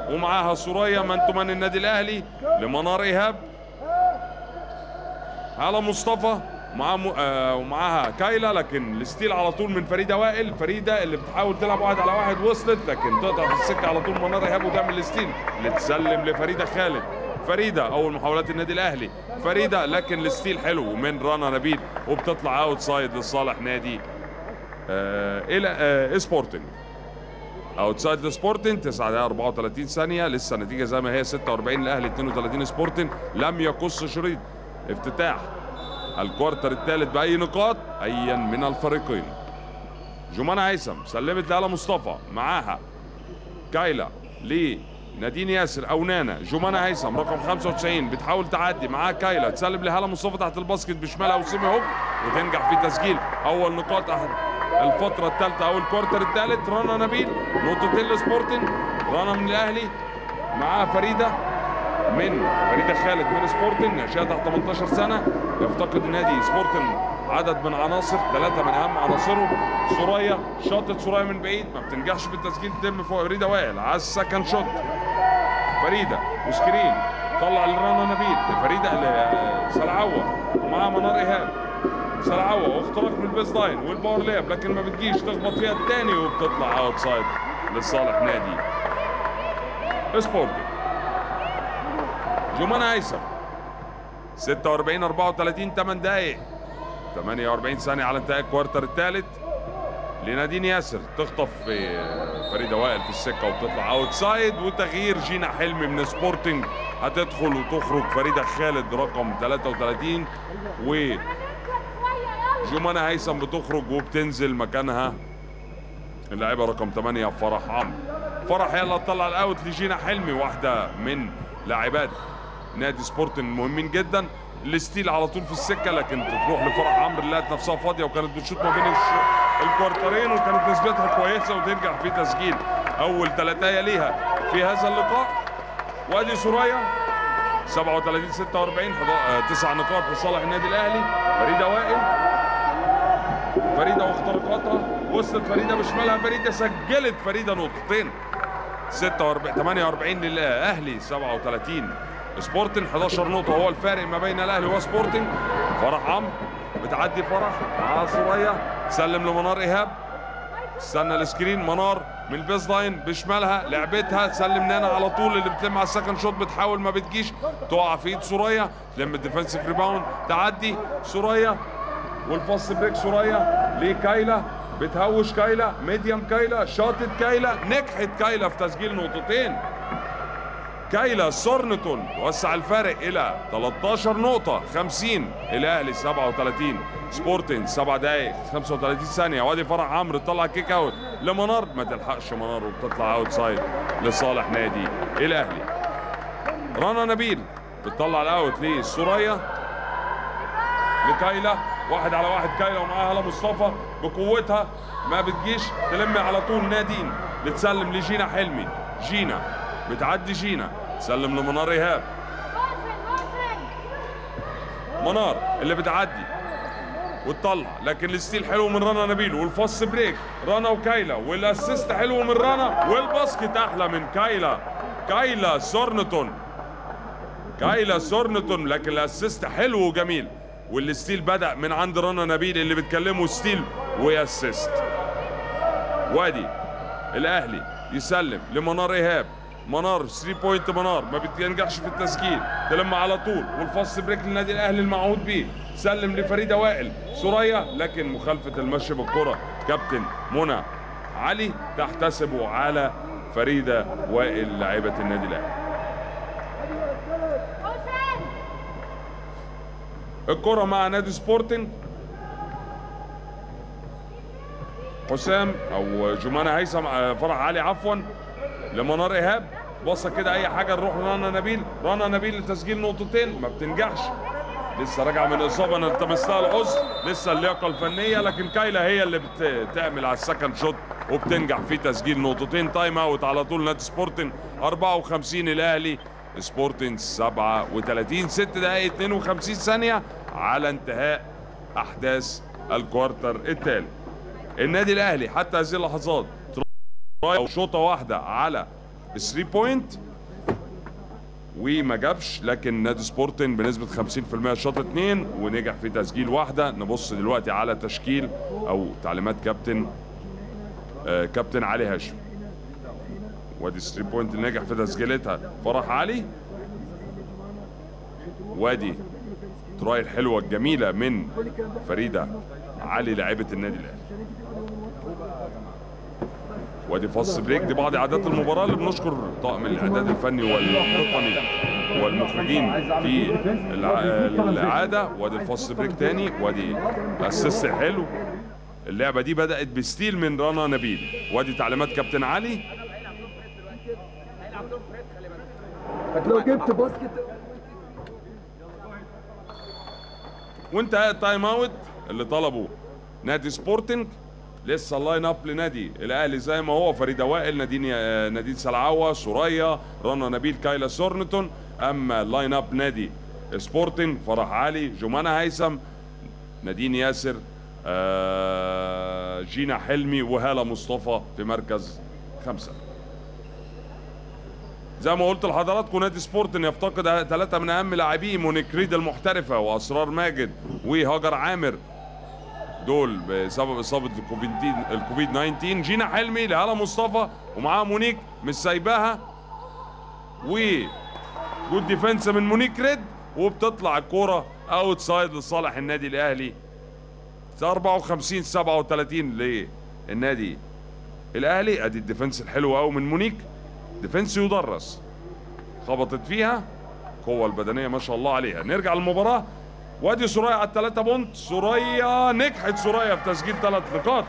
ومعاها سوريا من تمن النادي الأهلي لمنار إيهاب، هالة مصطفى ومعاها كايلا، لكن الستيل على طول من فريدة وائل. فريدة اللي بتحاول تلعب 1 على 1 وصلت، لكن تقطع في السكة على طول منار إيهاب وتعمل الستيل اللي تسلم لفريدة خالد. فريدة اول محاولات النادي الاهلي، فريدة لكن الستيل حلو من رنا نبيل وبتطلع اوت سايد لصالح نادي سبورتنج. اوت سايد لسبورتنج. 9 دقائق 34 ثانيه، لسه النتيجه زي ما هي 46 الاهلي 32 سبورتنج. لم يقص شريط افتتاح الكوارتر الثالث باي نقاط ايا من الفريقين. جمانة هيثم سلمت لهالة مصطفى، معاها كايلا ليه نادين ياسر او نانا. جمانة هيثم رقم 95 بتحاول تعدي، معاها كايلا، تسلم لهالة مصطفى تحت الباسكت بشمالها وسيمي هوب، وتنجح في تسجيل اول نقاط الفتره الثالثه او الكوارتر الثالث. رنا نبيل نقطتين لسبورتنج، رنا من الاهلي، معاها فريدة خالد من سبورتنج، ناشئه تحت 18 سنه. يفتقد نادي سبورتنج عدد من عناصر، 3 من اهم عناصرهم. سوريا شاطت، سوريا من بعيد ما بتنجحش في التسجيل، تتم فريدة وائل على السكند شوت. فريدة وسكرين طلع لرنا نبيل، لفريدة لسلعاوي ومعاها منار ايهاب. سلعاوي واختراق من البيس لاين والباور لاب، لكن ما بتجيش، تخبط فيها الثاني وبتطلع اوت سايد لصالح نادي سبورتنج. جمانة هيثم 46 34، 8 دقائق 48 ثانية على انتهاء الكوارتر الثالث. لنادين ياسر تخطف في فريدة وائل في السكة وبتطلع اوت سايد، وتغيير جينا حلمي من سبورتنج، هتدخل وتخرج فريدة خالد رقم 33، وجمانة هيثم بتخرج وبتنزل مكانها اللاعبة رقم 8 فرح عمرو. فرح يلا تطلع الاوت لجينا حلمي، واحدة من لاعبات نادي سبورتنج مهمين جدا. الستيل على طول في السكه، لكن تروح لفرح عمرو اللي لقت نفسها فاضيه، وكانت بتشوط ما بين الكوارترين وكانت نسبتها كويسه، وتنجح في تسجيل اول 3 ليها في هذا اللقاء. وادي سوريا 37 46، 9 نقاط لصالح النادي الاهلي. فريده وائل، فريده واختراقاتها، وصلت فريده بشمالها، فريده سجلت، فريده نقطتين. 48 للاهلي 37 سبورتنج، 11 نقطة هو الفارق ما بين الأهلي وسبورتنج. فرح عمرو بتعدي، فرح مع سوريا، تسلم لمنار إيهاب، استنى السكرين، منار من البيس لاين بشمالها لعبتها، تسلم نانا على طول اللي بتلم على السكند شوت، بتحاول ما بتجيش، تقع في إيد سوريا، تلم الديفنسيف ريباوند، تعدي سوريا والفاست بريك. سوريا لكايلا، بتهوش كايلا، ميديم كايلا، شاطت كايلا، نجحت كايلا في تسجيل نقطتين. كايلا سورنتون توسع الفارق إلى 13 نقطة، 50 الأهلي 37، سبورتنج 7 دقايق 35 ثانية، وادي فرح عمرو طلع كيك أوت لمنار، ما تلحقش منار وبتطلع أوت سايد لصالح نادي الأهلي. رنا نبيل بتطلع الأوت لسوريا لكايلا، واحد على واحد كايلا ومعاها هالة مصطفى بقوتها ما بتجيش، تلم على طول نادين، بتسلم لجينا حلمي، جينا بتعدي جينا، تسلم لمنار ايهاب، منار اللي بتعدي وتطلع، لكن الستيل حلو من رنا نبيل، والفص بريك رنا وكايلا، والاسيست حلو من رنا، والباسكت احلى من كايلا. كايلا سورنتون لكن الاسيست حلو وجميل، والستيل بدأ من عند رنا نبيل اللي بتكلمه ستيل وياسيست. وادي الاهلي يسلم لمنار ايهاب، منار 3 بوينت، منار ما بتنجحش في التسجيل، تلم على طول، والفاست بريك للنادي الاهلي المعهود بيه، سلم لفريدة وائل، ثريا لكن مخالفة المشي بالكرة، كابتن منى علي تحتسبه على فريدة وائل لاعبة النادي الاهلي. الكرة مع نادي سبورتنج، حسام او جمانة هيثم، فرح علي عفوا، لمنار ايهاب بصة كده اي حاجه نروح لرنا نبيل، رنا نبيل لتسجيل نقطتين ما بتنجحش، لسه راجعه من اصابه نلتمس لها العذر، لسه اللياقه الفنيه، لكن كايلا هي اللي بتعمل على السكند شوت وبتنجح في تسجيل نقطتين. تايم اوت على طول نادي سبورتنج 54 الاهلي، سبورتنج 37، 6 دقائق 52 ثانيه على انتهاء احداث الكوارتر التالي. النادي الاهلي حتى هذه اللحظات او شوطه واحده على 3 بوينت وما جابش، لكن نادي سبورتنج بنسبه 50% شاط 2 ونجح في تسجيل واحده. نبص دلوقتي على تشكيل او تعليمات كابتن علي هاشم. وادي 3 بوينت نجح في تسجيلتها فرح علي، وادي تراي الحلوه الجميله من فريده علي لاعبه النادي الاهلي. وادي فاصل بريك، دي بعض اعدادات المباراه اللي بنشكر طاقم الاعداد الفني والتقني والمخرجين في الاعاده. وادي الفاصل بريك تاني، وادي الاسيست حلو، اللعبه دي بدات بستيل من رنا نبيل، وادي تعليمات كابتن علي، لو جبت باسكت وانتهى التايم اوت اللي طلبه نادي سبورتنج. لسه اللاين اب لنادي الاهلي زي ما هو، فريده وائل، نادين سلعاوي، ثريا، رنا نبيل، كايلا سورنتون. اما اللاين اب نادي سبورتنج، فرح علي، جمانة هيثم، نادين ياسر، جينا حلمي، وهالة مصطفى في مركز 5. زي ما قلت لحضراتكم نادي سبورتنج يفتقد 3 من اهم لاعبيه، مونيك ريد المحترفه واسرار ماجد وهاجر عامر، دول بسبب اصابه الكوفيد 19. جينا حلمي لهالة مصطفى ومعاها مونيك مش سايباها، وجود ديفنس من مونيك ريد، وبتطلع الكوره اوت سايد لصالح النادي الاهلي. 54 37 للنادي الاهلي. ادي الديفنس الحلو قوي من مونيك، ديفنس يدرس، خبطت فيها، القوه البدنيه ما شاء الله عليها. نرجع للمباراه، وادي ثريا على 3 بونت، ثريا نجحت، ثريا في تسجيل 3 نقاط.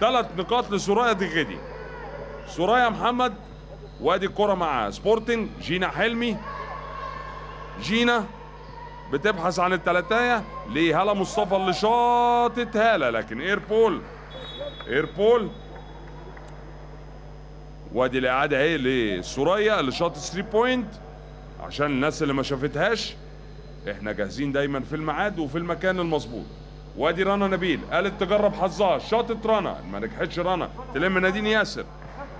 3 نقاط لثريا دغدي. ثريا محمد، وادي الكرة مع سبورتنج، جينا حلمي، جينا بتبحث عن التلاتاية لهالة مصطفى اللي شاطت هالة، لكن ايربول. وادي الإعادة اهي لثريا اللي شاطت 3 بوينت. عشان الناس اللي ما شافتهاش، احنا جاهزين دايما في الميعاد وفي المكان المظبوط. وادي رنا نبيل قالت تجرب حظها، شاطت رنا ما نجحتش، رنا تلم نادين ياسر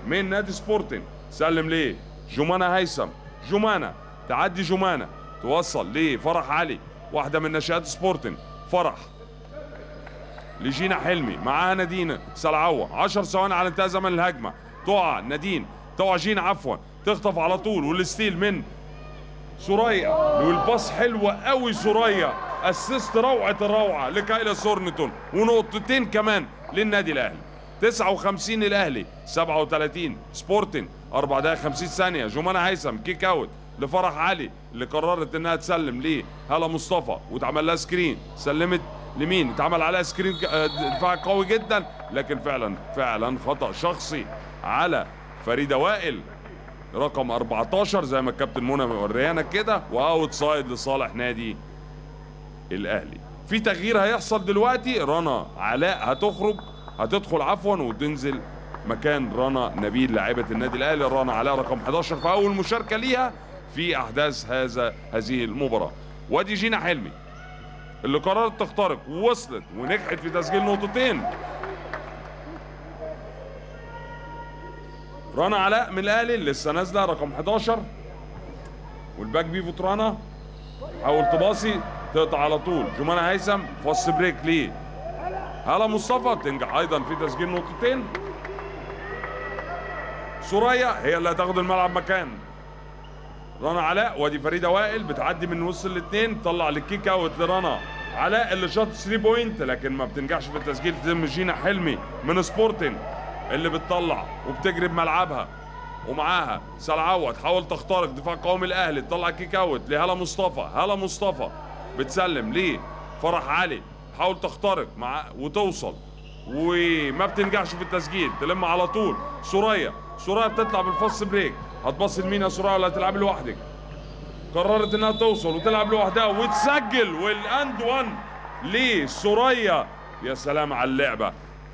من نادي سبورتنج، سلم ليه جمانة هيثم، جمانة تعدي، جمانة توصل لفرح علي، واحده من ناشئات سبورتنج، فرح لجينا حلمي معاها نادين سلعوة، 10 ثواني على انتهاء زمن الهجمه، تقع جينا عفوا، تخطف على طول، والستيل من ثريا، والباص حلوه قوي ثريا اسيست روعه الروعه لكايلا سورنتون ونقطتين كمان للنادي الاهلي. 59 الاهلي 37 سبورتنج. 4 دقائق 50 ثانيه جمانة هيثم كيك اوت لفرح علي اللي قررت انها تسلم ليه هالة مصطفى واتعمل لها سكرين. سلمت لمين؟ اتعمل عليها سكرين دفاع قوي جدا لكن فعلا خطأ شخصي على فريدة وائل رقم 14 زي ما الكابتن منى موريانا كده، واوت سايد لصالح نادي الاهلي. في تغيير هيحصل دلوقتي، رنا علاء هتدخل عفوا وتنزل مكان رنا نبيل لاعبة النادي الاهلي. رنا علاء رقم 11 في اول مشاركة ليها في احداث هذه المباراة. وادي جينا حلمي اللي قررت تخترق ووصلت ونجحت في تسجيل نقطتين. رنا علاء من الاهلي لسه نازله رقم 11 والباك بيفوت رنا حاول تباصي تقطع على طول. جمانة هيثم فاست بريك ليه هالة مصطفى تنجح ايضا في تسجيل نقطتين. ثريا هي اللي هتاخد الملعب مكان رنا علاء. وادي فريدة وائل بتعدي من وسط الاثنين تطلع للكيك اوت لرنا علاء اللي شاط 3 بوينت لكن ما بتنجحش في التسجيل. تم جينا حلمي من سبورتنج اللي بتطلع وبتجري بملعبها ومعاها سلعاوي تحاول تخترق دفاع قومي الاهلي تطلع كيك اوت لهالة مصطفى. هالة مصطفى بتسلم ليه فرح علي تحاول تخترق مع وتوصل وما بتنجحش في التسجيل تلم على طول. ثريا بتطلع بالفاست بريك هتبص لمين يا ثريا ولا هتلعبي لوحدك؟ قررت انها توصل وتلعب لوحدها وتسجل والاند 1 لثريا. يا سلام على اللعبه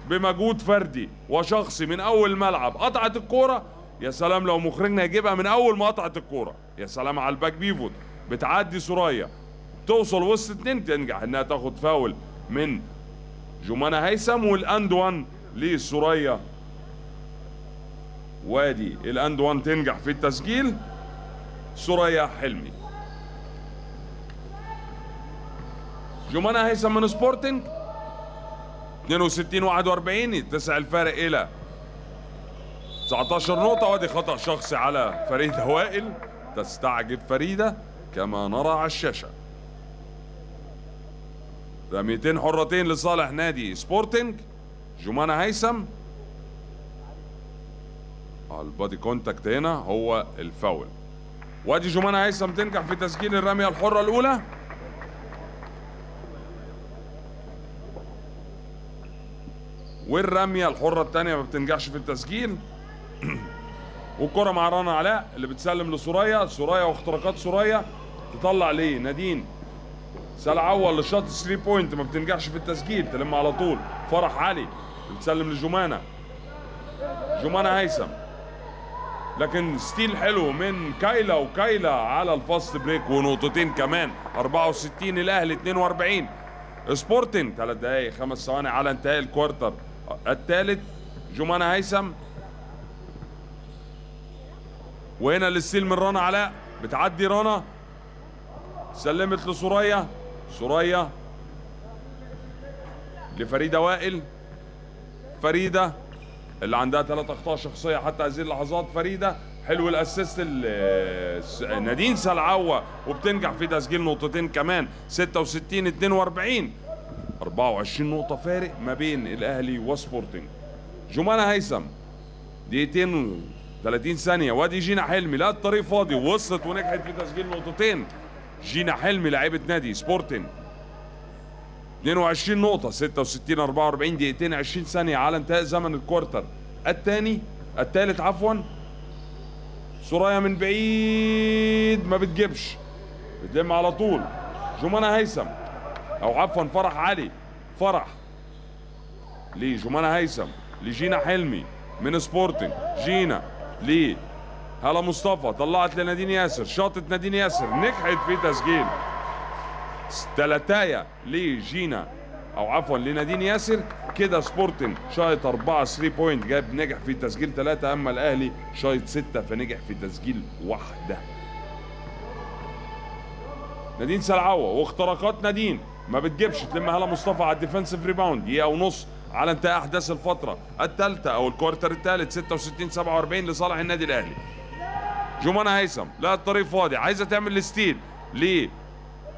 بمجهود فردي وشخصي من اول ملعب. قطعت الكوره، يا سلام لو مخرجنا يجيبها من اول ما قطعت الكوره. يا سلام على الباك بيفوت بتعدي ثريا توصل وسط اتنين تنجح انها تاخد فاول من جمانة هيثم والاند 1 لثريا. وادي الاند 1 تنجح في التسجيل ثريا حلمي. جمانة هيثم من سبورتنج 62-41 يتسع الفارق الى 19 نقطة. وادي خطأ شخصي على فريدة وائل تستعجب فريدة كما نرى على الشاشة. رميتين حرتين لصالح نادي سبورتنج. جمانة هيثم البادي كونتاكت هنا هو الفاول. وادي جمانة هيثم تنجح في تسجيل الرمية الحرة الأولى. والرمية الحرة الثانية ما بتنجحش في التسجيل. والكرة مع رنا علاء اللي بتسلم لثريا. ثريا واختراقات ثريا تطلع ليه نادين سلعاوي اللي شاط 3 بوينت ما بتنجحش في التسجيل تلم على طول. فرح علي بتسلم لجمانة. جمانة هيثم لكن ستيل حلو من كايلا وكايلا على الفاست بريك ونقطتين كمان. 64 الاهلي 42 سبورتنج. 3 دقائق 5 ثواني على انتهاء الكوارتر الثالث. جمانة هيثم وهنا الستيل من رنا علاء بتعدي رنا سلمت لثريا. ثريا لفريدة وائل. فريدة اللي عندها 3 اخطاء شخصيه حتى هذه اللحظات. فريده حلو الاسيست نادين سلعاوي وبتنجح في تسجيل نقطتين كمان. 66-42 24 نقطه فارق ما بين الاهلي وسبورتنج. جمانة هيثم دقيقتين 30 ثانيه. وادي جينا حلمي لقت الطريق فاضي وصلت ونجحت في تسجيل نقطتين. جينا حلمي لاعبه نادي سبورتنج 22 نقطة. 66-44 دقيقتين 20 ثانية على انتهاء زمن الكوارتر الثالث عفوا. ثريا من بعيد ما بتجيبش بتلم على طول. جمانة هيثم أو عفوا فرح علي. فرح لجمانة هيثم لجينا حلمي من سبورتنج. جينا لهالة مصطفى طلعت لنادين ياسر شاطت نادين ياسر نجحت في تسجيل. تلاتاية لجينا او عفوا لنادين ياسر كده. سبورتنج شايط 4 3 بوينت جاب نجح في تسجيل 3. اما الاهلي شايط 6 فنجح في تسجيل 1. نادين سلعاوي واختراقات نادين ما بتجيبش تلم هالة مصطفى على الديفنسيف ريباوند. دقيقة ونص على انتهاء احداث الفترة الثالثة او الكوارتر الثالث. 66-47 لصالح النادي الاهلي. جمانة هيثم لقت الطريق فاضي عايزة تعمل الستيل ليه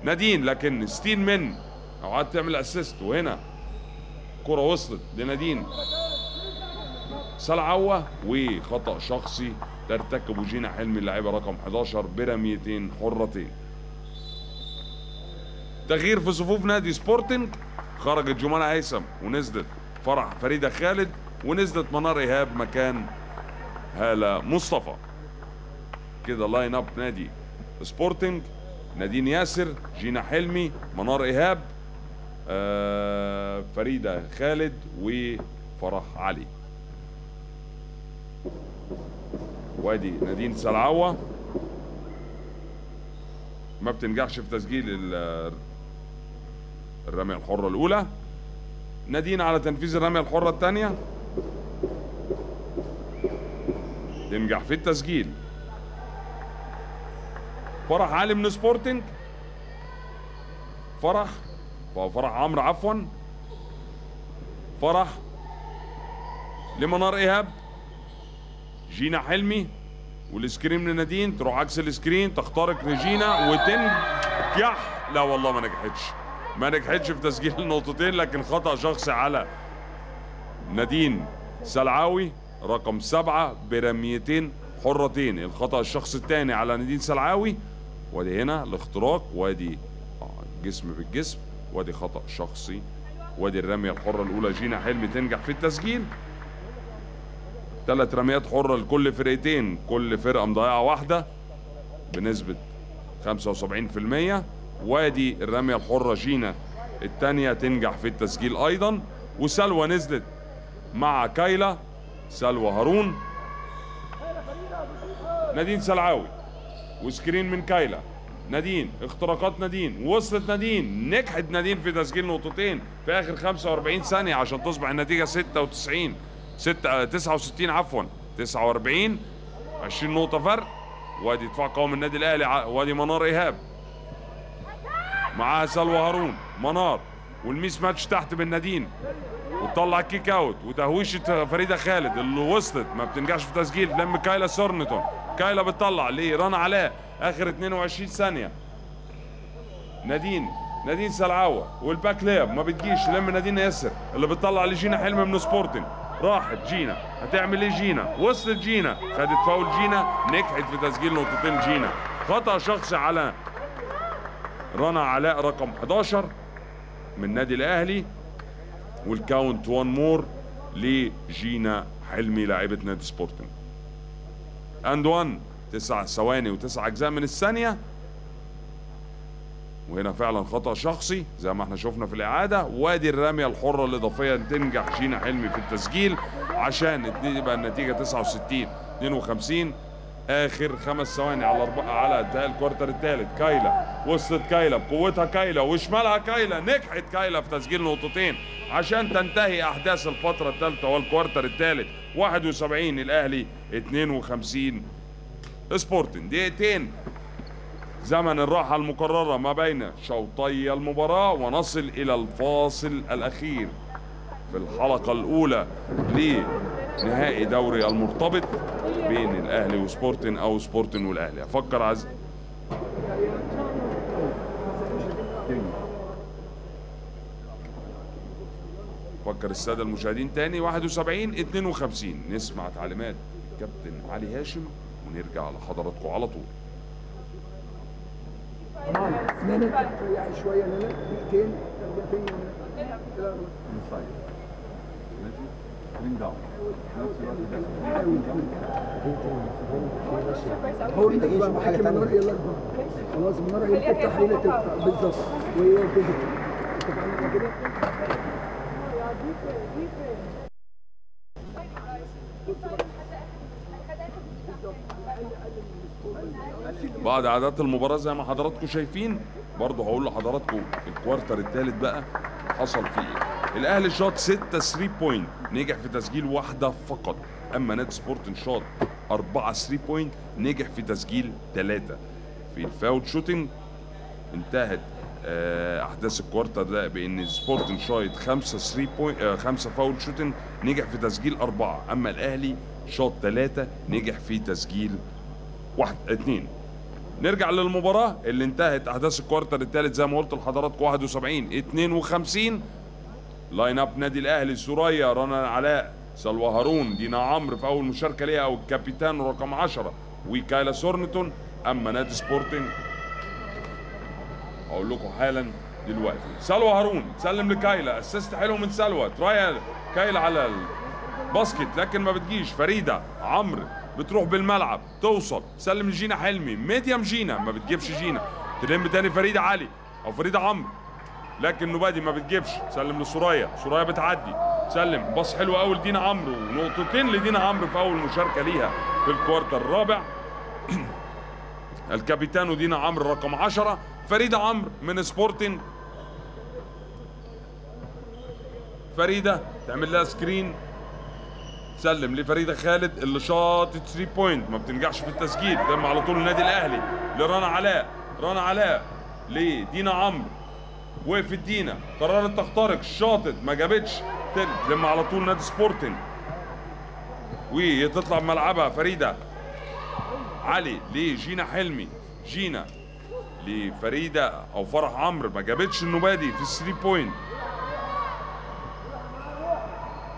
نادين، لكن ستين من او قعدت تعمل اسيست. وهنا كرة وصلت لنادين سلعاوة وخطأ شخصي ترتكبه جينا حلمي اللاعبة رقم 11 برميتين حرتين. تغيير في صفوف نادي سبورتنج، خرجت جمانة هيثم ونزلت فريدة خالد ونزلت منار ايهاب مكان هالة مصطفى. كده لاين اب نادي سبورتنج: نادين ياسر، جينا حلمي، منار ايهاب، فريدة خالد وفرح علي. وادي نادين سلعاوة ما بتنجحش في تسجيل الرمية الحرة الأولى. نادين على تنفيذ الرمية الحرة الثانية، تنجح في التسجيل. فرح علي من سبورتنج، فرح عمرو لمنار ايهاب، جينا حلمي، والسكرين لنادين تروح عكس السكرين تخترق لجينا وتنجح. لا والله ما نجحتش في تسجيل نقطتين، لكن خطأ شخصي على نادين سلعاوي رقم 7 برميتين حرتين. الخطأ الشخصي الثاني على نادين سلعاوي، وادي هنا الاختراق، وادي جسم بالجسم، وادي خطأ شخصي، وادي الرمية الحرة الأولى جينا حلمي تنجح في التسجيل. 3 رميات حرة لكل فرقتين، كل فرقة مضيعة واحدة بنسبة 75%. وادي الرمية الحرة جينا الثانية تنجح في التسجيل أيضا. وسلوى نزلت مع كايلا سلوى هارون، نادين سلعاوي، وسكرين من كايلا، نادين، اختراقات نادين، وصلت نادين، نجحت نادين في تسجيل نقطتين في آخر 45 ثانية عشان تصبح النتيجة 69 20 نقطة فرق. وادي دفاع قوي من النادي الأهلي، وادي منار إيهاب معاها سلوى هارون، منار والميس ماتش تحت بالنادين، وتطلع كيك اوت وتهويشه فريدة خالد اللي وصلت ما بتنجحش في تسجيل، لم كايلا سورنتون، كايلا بتطلع لرنا علاء اخر 22 ثانية. نادين سلعاوة والباك لاب ما بتجيش، لم نادين ياسر اللي بتطلع لجينا حلمي من سبورتنج. راحت جينا، هتعمل ايه جينا؟ وصلت جينا، خدت فاول جينا، نجحت في تسجيل نقطتين جينا. خطأ شخصي على رنا علاء رقم 11 من النادي الاهلي، والكاونت وان مور لجينا حلمي لاعبة نادي سبورتنج. اند وان 9 ثواني و9 أجزاء من الثانية. وهنا فعلا خطأ شخصي زي ما احنا شفنا في الإعادة، وادي الرمية الحرة الإضافية تنجح جينا حلمي في التسجيل عشان تبقى النتيجة 59-52. آخر 5 ثواني على انتهاء الكوارتر الثالث. كايلا وصلت، كايلا بقوتها، كايلا وشمالها كايلا، نجحت كايلا في تسجيل نقطتين عشان تنتهي أحداث الفترة الثالثة والكوارتر الثالث. 71 الأهلي، 52 سبورتنج. دقيقتين زمن الراحة المقررة ما بين شوطي المباراة، ونصل إلى الفاصل الأخير في الحلقة الأولى لنهائي دوري المرتبط بين الأهلي وسبورتنج أو سبورتنج والأهلي. أفكر عز فكر السادة المشاهدين تاني. 71-52. نسمع تعليمات الكابتن علي هاشم ونرجع لحضراتكم على طول. يعني شويه بعد عادات المباراة زي ما حضراتكم شايفين. برضه هقول لحضراتكم الكوارتر الثالث بقى حصل فيه ايه. الاهلي شاط 6 3 بوينت، نجح في تسجيل واحدة فقط. اما نادي سبورتنج شاط 4 3 بوينت، نجح في تسجيل 3. في الفاول شوتنج انتهت احداث الكوارتر ده بان سبورتنج شاط 5 فاول شوتنج، نجح في تسجيل 4. اما الاهلي شاط 3، نجح في تسجيل 2. نرجع للمباراة اللي انتهت أحداث الكوارتر الثالث زي ما قلت لحضراتكم 51-52. لاين أب نادي الأهلي: ثريا، رنا علاء، سلوى هارون، دينا عمرو في أول مشاركة ليها أو الكابيتان رقم 10، وكايلا سورنتون. أما نادي سبورتنج أقول لكم حالا دلوقتي. سلوى هارون تسلم لكايلا، أسست حلو من سلوى، ترايا كايلا على الباسكت لكن ما بتجيش. فريدة عمرو بتروح بالملعب توصل تسلم لجينا حلمي، ميديم جينا ما بتجيبش، جينا تلم تاني فريدة علي أو فريدة عمرو لكن نوبادي ما بتجيبش، تسلم لثريا، ثريا بتعدي تسلم باص حلو أوي لدينا عمرو، ونقطتين لدينا عمرو في أول مشاركة ليها في الكوارتر الرابع. الكابيتان دينا عمرو رقم 10، فريدة عمرو من سبورتنج. فريدة تعمل لها سكرين تسلم لفريدة خالد اللي شاطت 3 بوينت ما بتنجحش في التسجيل، تم على طول النادي الأهلي لرنا علاء، رنا علاء لدينا عمرو، وقفت دينا قررت تخترق شاطت ما جابتش، تلم على طول نادي سبورتنج وتطلع بملعبها فريدة علي لجينا حلمي، جينا لفريدة أو فرح عمرو ما جابتش النوبادي في الثري بوينت.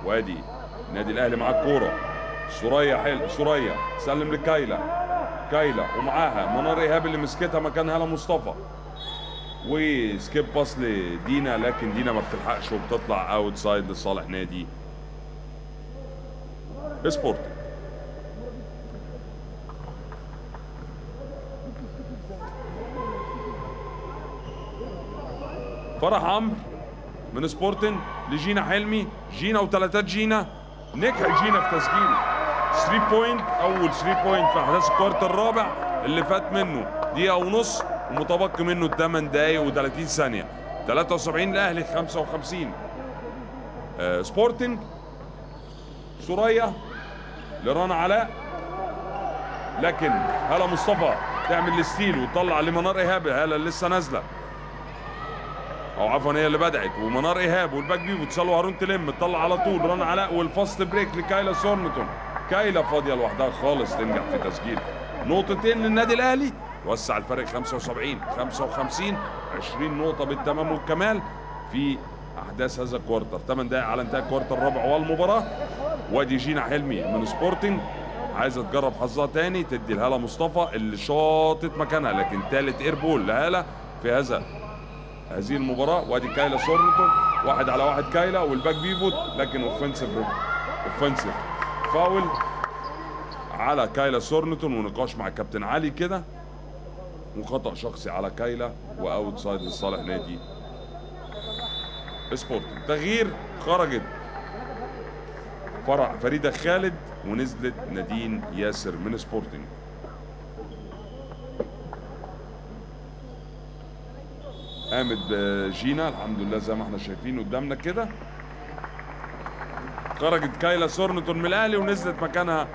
وادي النادي الأهلي معاه الكورة، ثريا حلو، ثريا سلم لكايلا، كايلا ومعاها منار ايهاب اللي مسكتها مكان هالة مصطفى، وسكيب باص لدينا لكن دينا ما بتلحقش وبتطلع اوت سايد لصالح نادي سبورتنج. فرح عمرو من سبورتنج لجينا حلمي، جينا وثلاثات جينا، نجحت جينا في تسجيل 3 بوينت، اول 3 بوينت في احداث الكوارتر الرابع اللي فات منه دقيقه ونص ومتبقي منه 8 دقائق و30 ثانيه. 73 الاهلي 55 سبورتنج. ثريا لرنا علاء لكن هالة مصطفى تعمل الستيل وتطلع لمنار ايهاب، هالة لسه نازله او عفوا هي اللي بدات، ومنار ايهاب والباك بيفوت سلوى هارون تلم تطلع على طول رنا علاء، والفاست بريك لكايلا سورنتون، كايلا فاضيه لوحدها خالص تنجح في تسجيل نقطتين للنادي الاهلي، وسع الفرق 75-55، 20 نقطه بالتمام والكمال في احداث هذا الكوارتر. 8 دقائق على انتهاء الكوارتر الرابع والمباراه. وادي جينا حلمي من سبورتنج عايزه تجرب حظها تاني، تدي لهالة مصطفى اللي شاطت مكانها لكن ثالث ايربول لهالة في هذه المباراة. وادي كايلا سورنتون، 1 على 1 كايلا والباك بيفوت لكن اوفنسيف فاول على كايلا سورنتون، ونقاش مع الكابتن علي كده وخطأ شخصي على كايلا واوت سايد لصالح نادي سبورتنج. تغيير، خرجت فريدة خالد ونزلت نادين ياسر من سبورتنج. قامت جينا الحمد لله زي ما احنا شايفين قدامنا كده، خرجت كايلا سورنتون من الاهلي ونزلت مكانها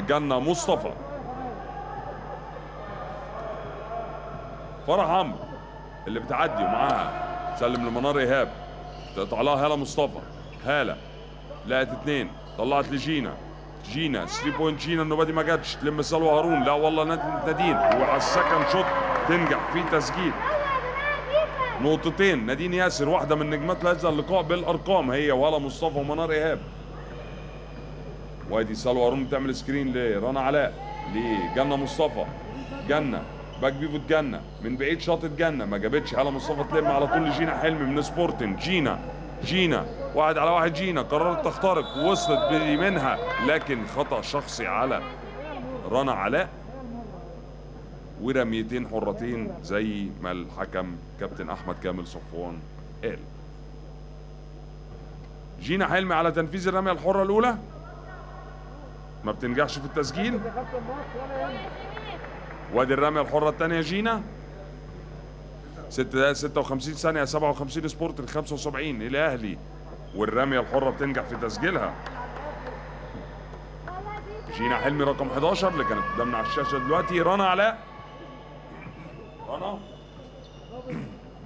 جنة مصطفى. فرح عمرو اللي بتعدي ومعاها تسلم لمنار ايهاب، تقطع لها هالة مصطفى، هالة لقت 2 طلعت لجينا، جينا 3 بوينت جينا النوبه دي ما جاتش، تلم سلوى هارون، لا والله نادين وعلى السكند شوت تنجح في تسجيل نقطتين نادين ياسر، واحده من نجمات هذا اللقاء بالارقام هي وهالة مصطفى ومنار ايهاب. وادي سلوى هارون بتعمل سكرين لرنا علاء لجنة مصطفى، جنة باك بيفوت، جنة من بعيد شاطت، جنة ما جابتش، هالة مصطفى تلم على طول لجينا حلمي من سبورتنج، جينا 1 على 1 جينا قررت تخترق وصلت بيمينها لكن خطأ شخصي على رنا علاء ورميتين حرتين زي ما الحكم كابتن أحمد كامل صفوان قال. جينا حلمي على تنفيذ الرمية الحرة الأولى ما بتنجحش في التسجيل، وادي الرمية الحرة الثانية جينا، 6 دقائق 56 ثانية 57 سبورتنج 75 الأهلي، والرمية الحرة بتنجح في تسجيلها. جينا حلمي رقم 11 اللي كانت قدامنا على الشاشة دلوقتي، رنا علاء، رنا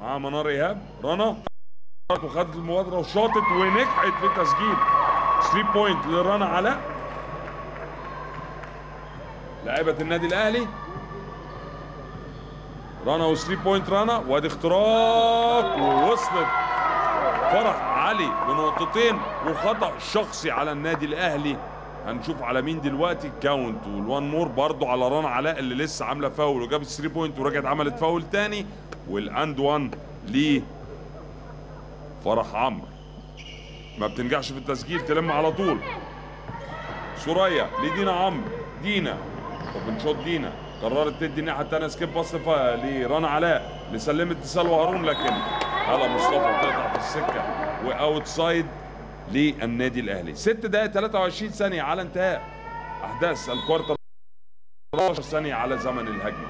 مع منار إيهاب، رنا وخدت المبادرة وشاطت ونجحت في تسجيل 3 بوينت لرنا علاء لاعبة النادي الأهلي. رنا وثري بوينت رنا، وادي اختراق ووصلت فرح علي بنقطتين وخطأ شخصي على النادي الاهلي. هنشوف على مين دلوقتي الكاونت، والوان مور برضه على رنا علاء اللي لسه عامله فاول وجابت 3 بوينت ورجعت عملت فاول تاني، والاند وان ليه فرح عمرو. ما بتنجحش في التسجيل، تلم على طول. ثريا لدينا عمرو، دينا اوبن شوت، دينا قررت تدي الناحيه الثانيه سكيب باص لرنا علاء اللي سلمت لسلوى هارون، لكن هالة مصطفى بتقطع في السكه واوت سايد للنادي الاهلي. 6 دقائق 23 ثانية على انتهاء احداث الكوارتر، 13 ثانية على زمن الهجمة.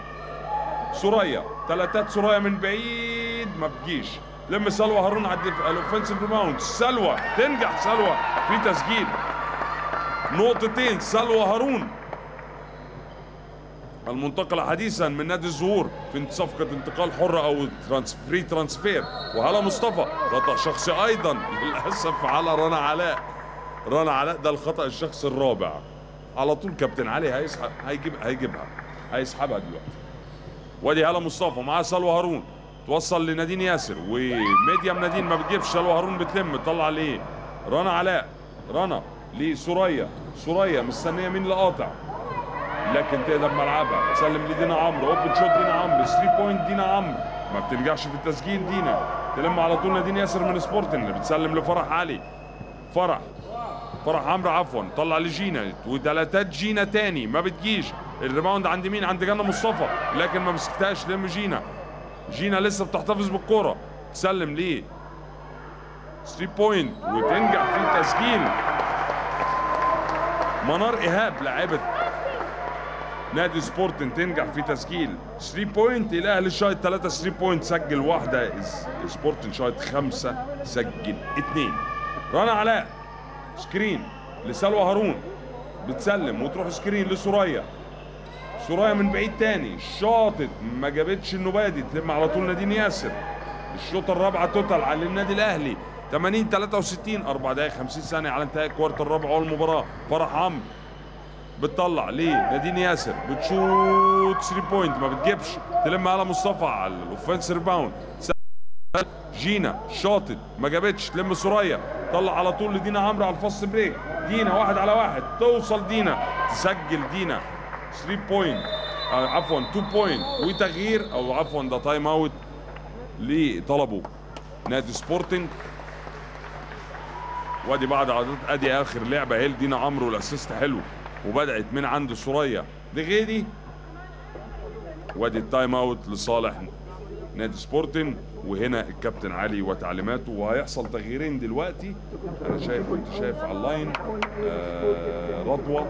ثريا ثلاثات ثريا من بعيد ما بتجيش، لم سلوى هارون على الاوفنسيف ريباوند، سلوى تنجح، سلوى في تسجيل نقطتين سلوى هارون المنتقلة حديثا من نادي الزهور في صفقة انتقال حرة او فري ترانسفير. وهالة مصطفى خطأ شخصي ايضا للاسف على رنا علاء. رنا علاء ده الخطأ الشخصي الرابع على طول. كابتن علي هيسحب، هيجيبها هيسحبها دلوقتي. وادي هالة مصطفى معاها سلوى هارون، توصل لنادين ياسر وميديم نادين ما بتجيبش، سلوى هارون بتلم تطلع ليه رنا علاء، رنا لثريا، ثريا مستنيه مين اللي قاطع، لكن تقلب ملعبها، تسلم لدينا عمرو، اوبن شوت دينا عمرو، 3 بوينت دينا عمرو، ما بتنجحش في التسجيل، دينا تلم على طول نادين ياسر من سبورتنج، بتسلم لفرح علي، فرح عمرو عفوا، طلع لجينا وثلاثات جينا تاني ما بتجيش، الريباوند عند مين؟ عند جنة مصطفى، لكن ما مسكتهاش، لم جينا لسه بتحتفظ بالكرة، تسلم ليه 3 بوينت وتنجح في التسجيل. منار ايهاب لعبت نادي سبورتنج تنجح في تسجيل 3 بوينت، الاهلي شايط 3 3 بوينت، سجل واحده، سبورتنج شايط 5 سجل 2. رنا علاء سكرين لسلوى هارون، بتسلم وتروح سكرين لثريا، ثريا من بعيد تاني شاطت ما جابتش النبادي، تلم على طول نادين ياسر. الشوطه الرابعه توتال على النادي الاهلي 80 63، 4 دقائق 50 ثانية على انتهاء الكوارتر الرابع والمباراه. فرح عمرو بتطلع ليه نادين ياسر، بتشوت 3 بوينت ما بتجيبش، تلم هالة مصطفى على الاوفنس ريباوند، جينا شاطت ما جابتش، تلم ثريا طلع على طول لدينا عمرو على الفاست بريك، دينا 1 على 1 توصل، دينا تسجل، دينا 3 بوينت عفوا 2 بوينت وتغيير او عفوا ده تايم اوت لطلبه نادي سبورتنج. وادي بعد عدد، ادي اخر لعبه اهي لدينا عمرو الاسيست حلو وبدات من عند ثريا دغيدي. وادي التايم اوت لصالح نادي سبورتنج، وهنا الكابتن علي وتعليماته، وهيحصل تغييرين دلوقتي. انا شايف وانت شايف على اللاين رضوى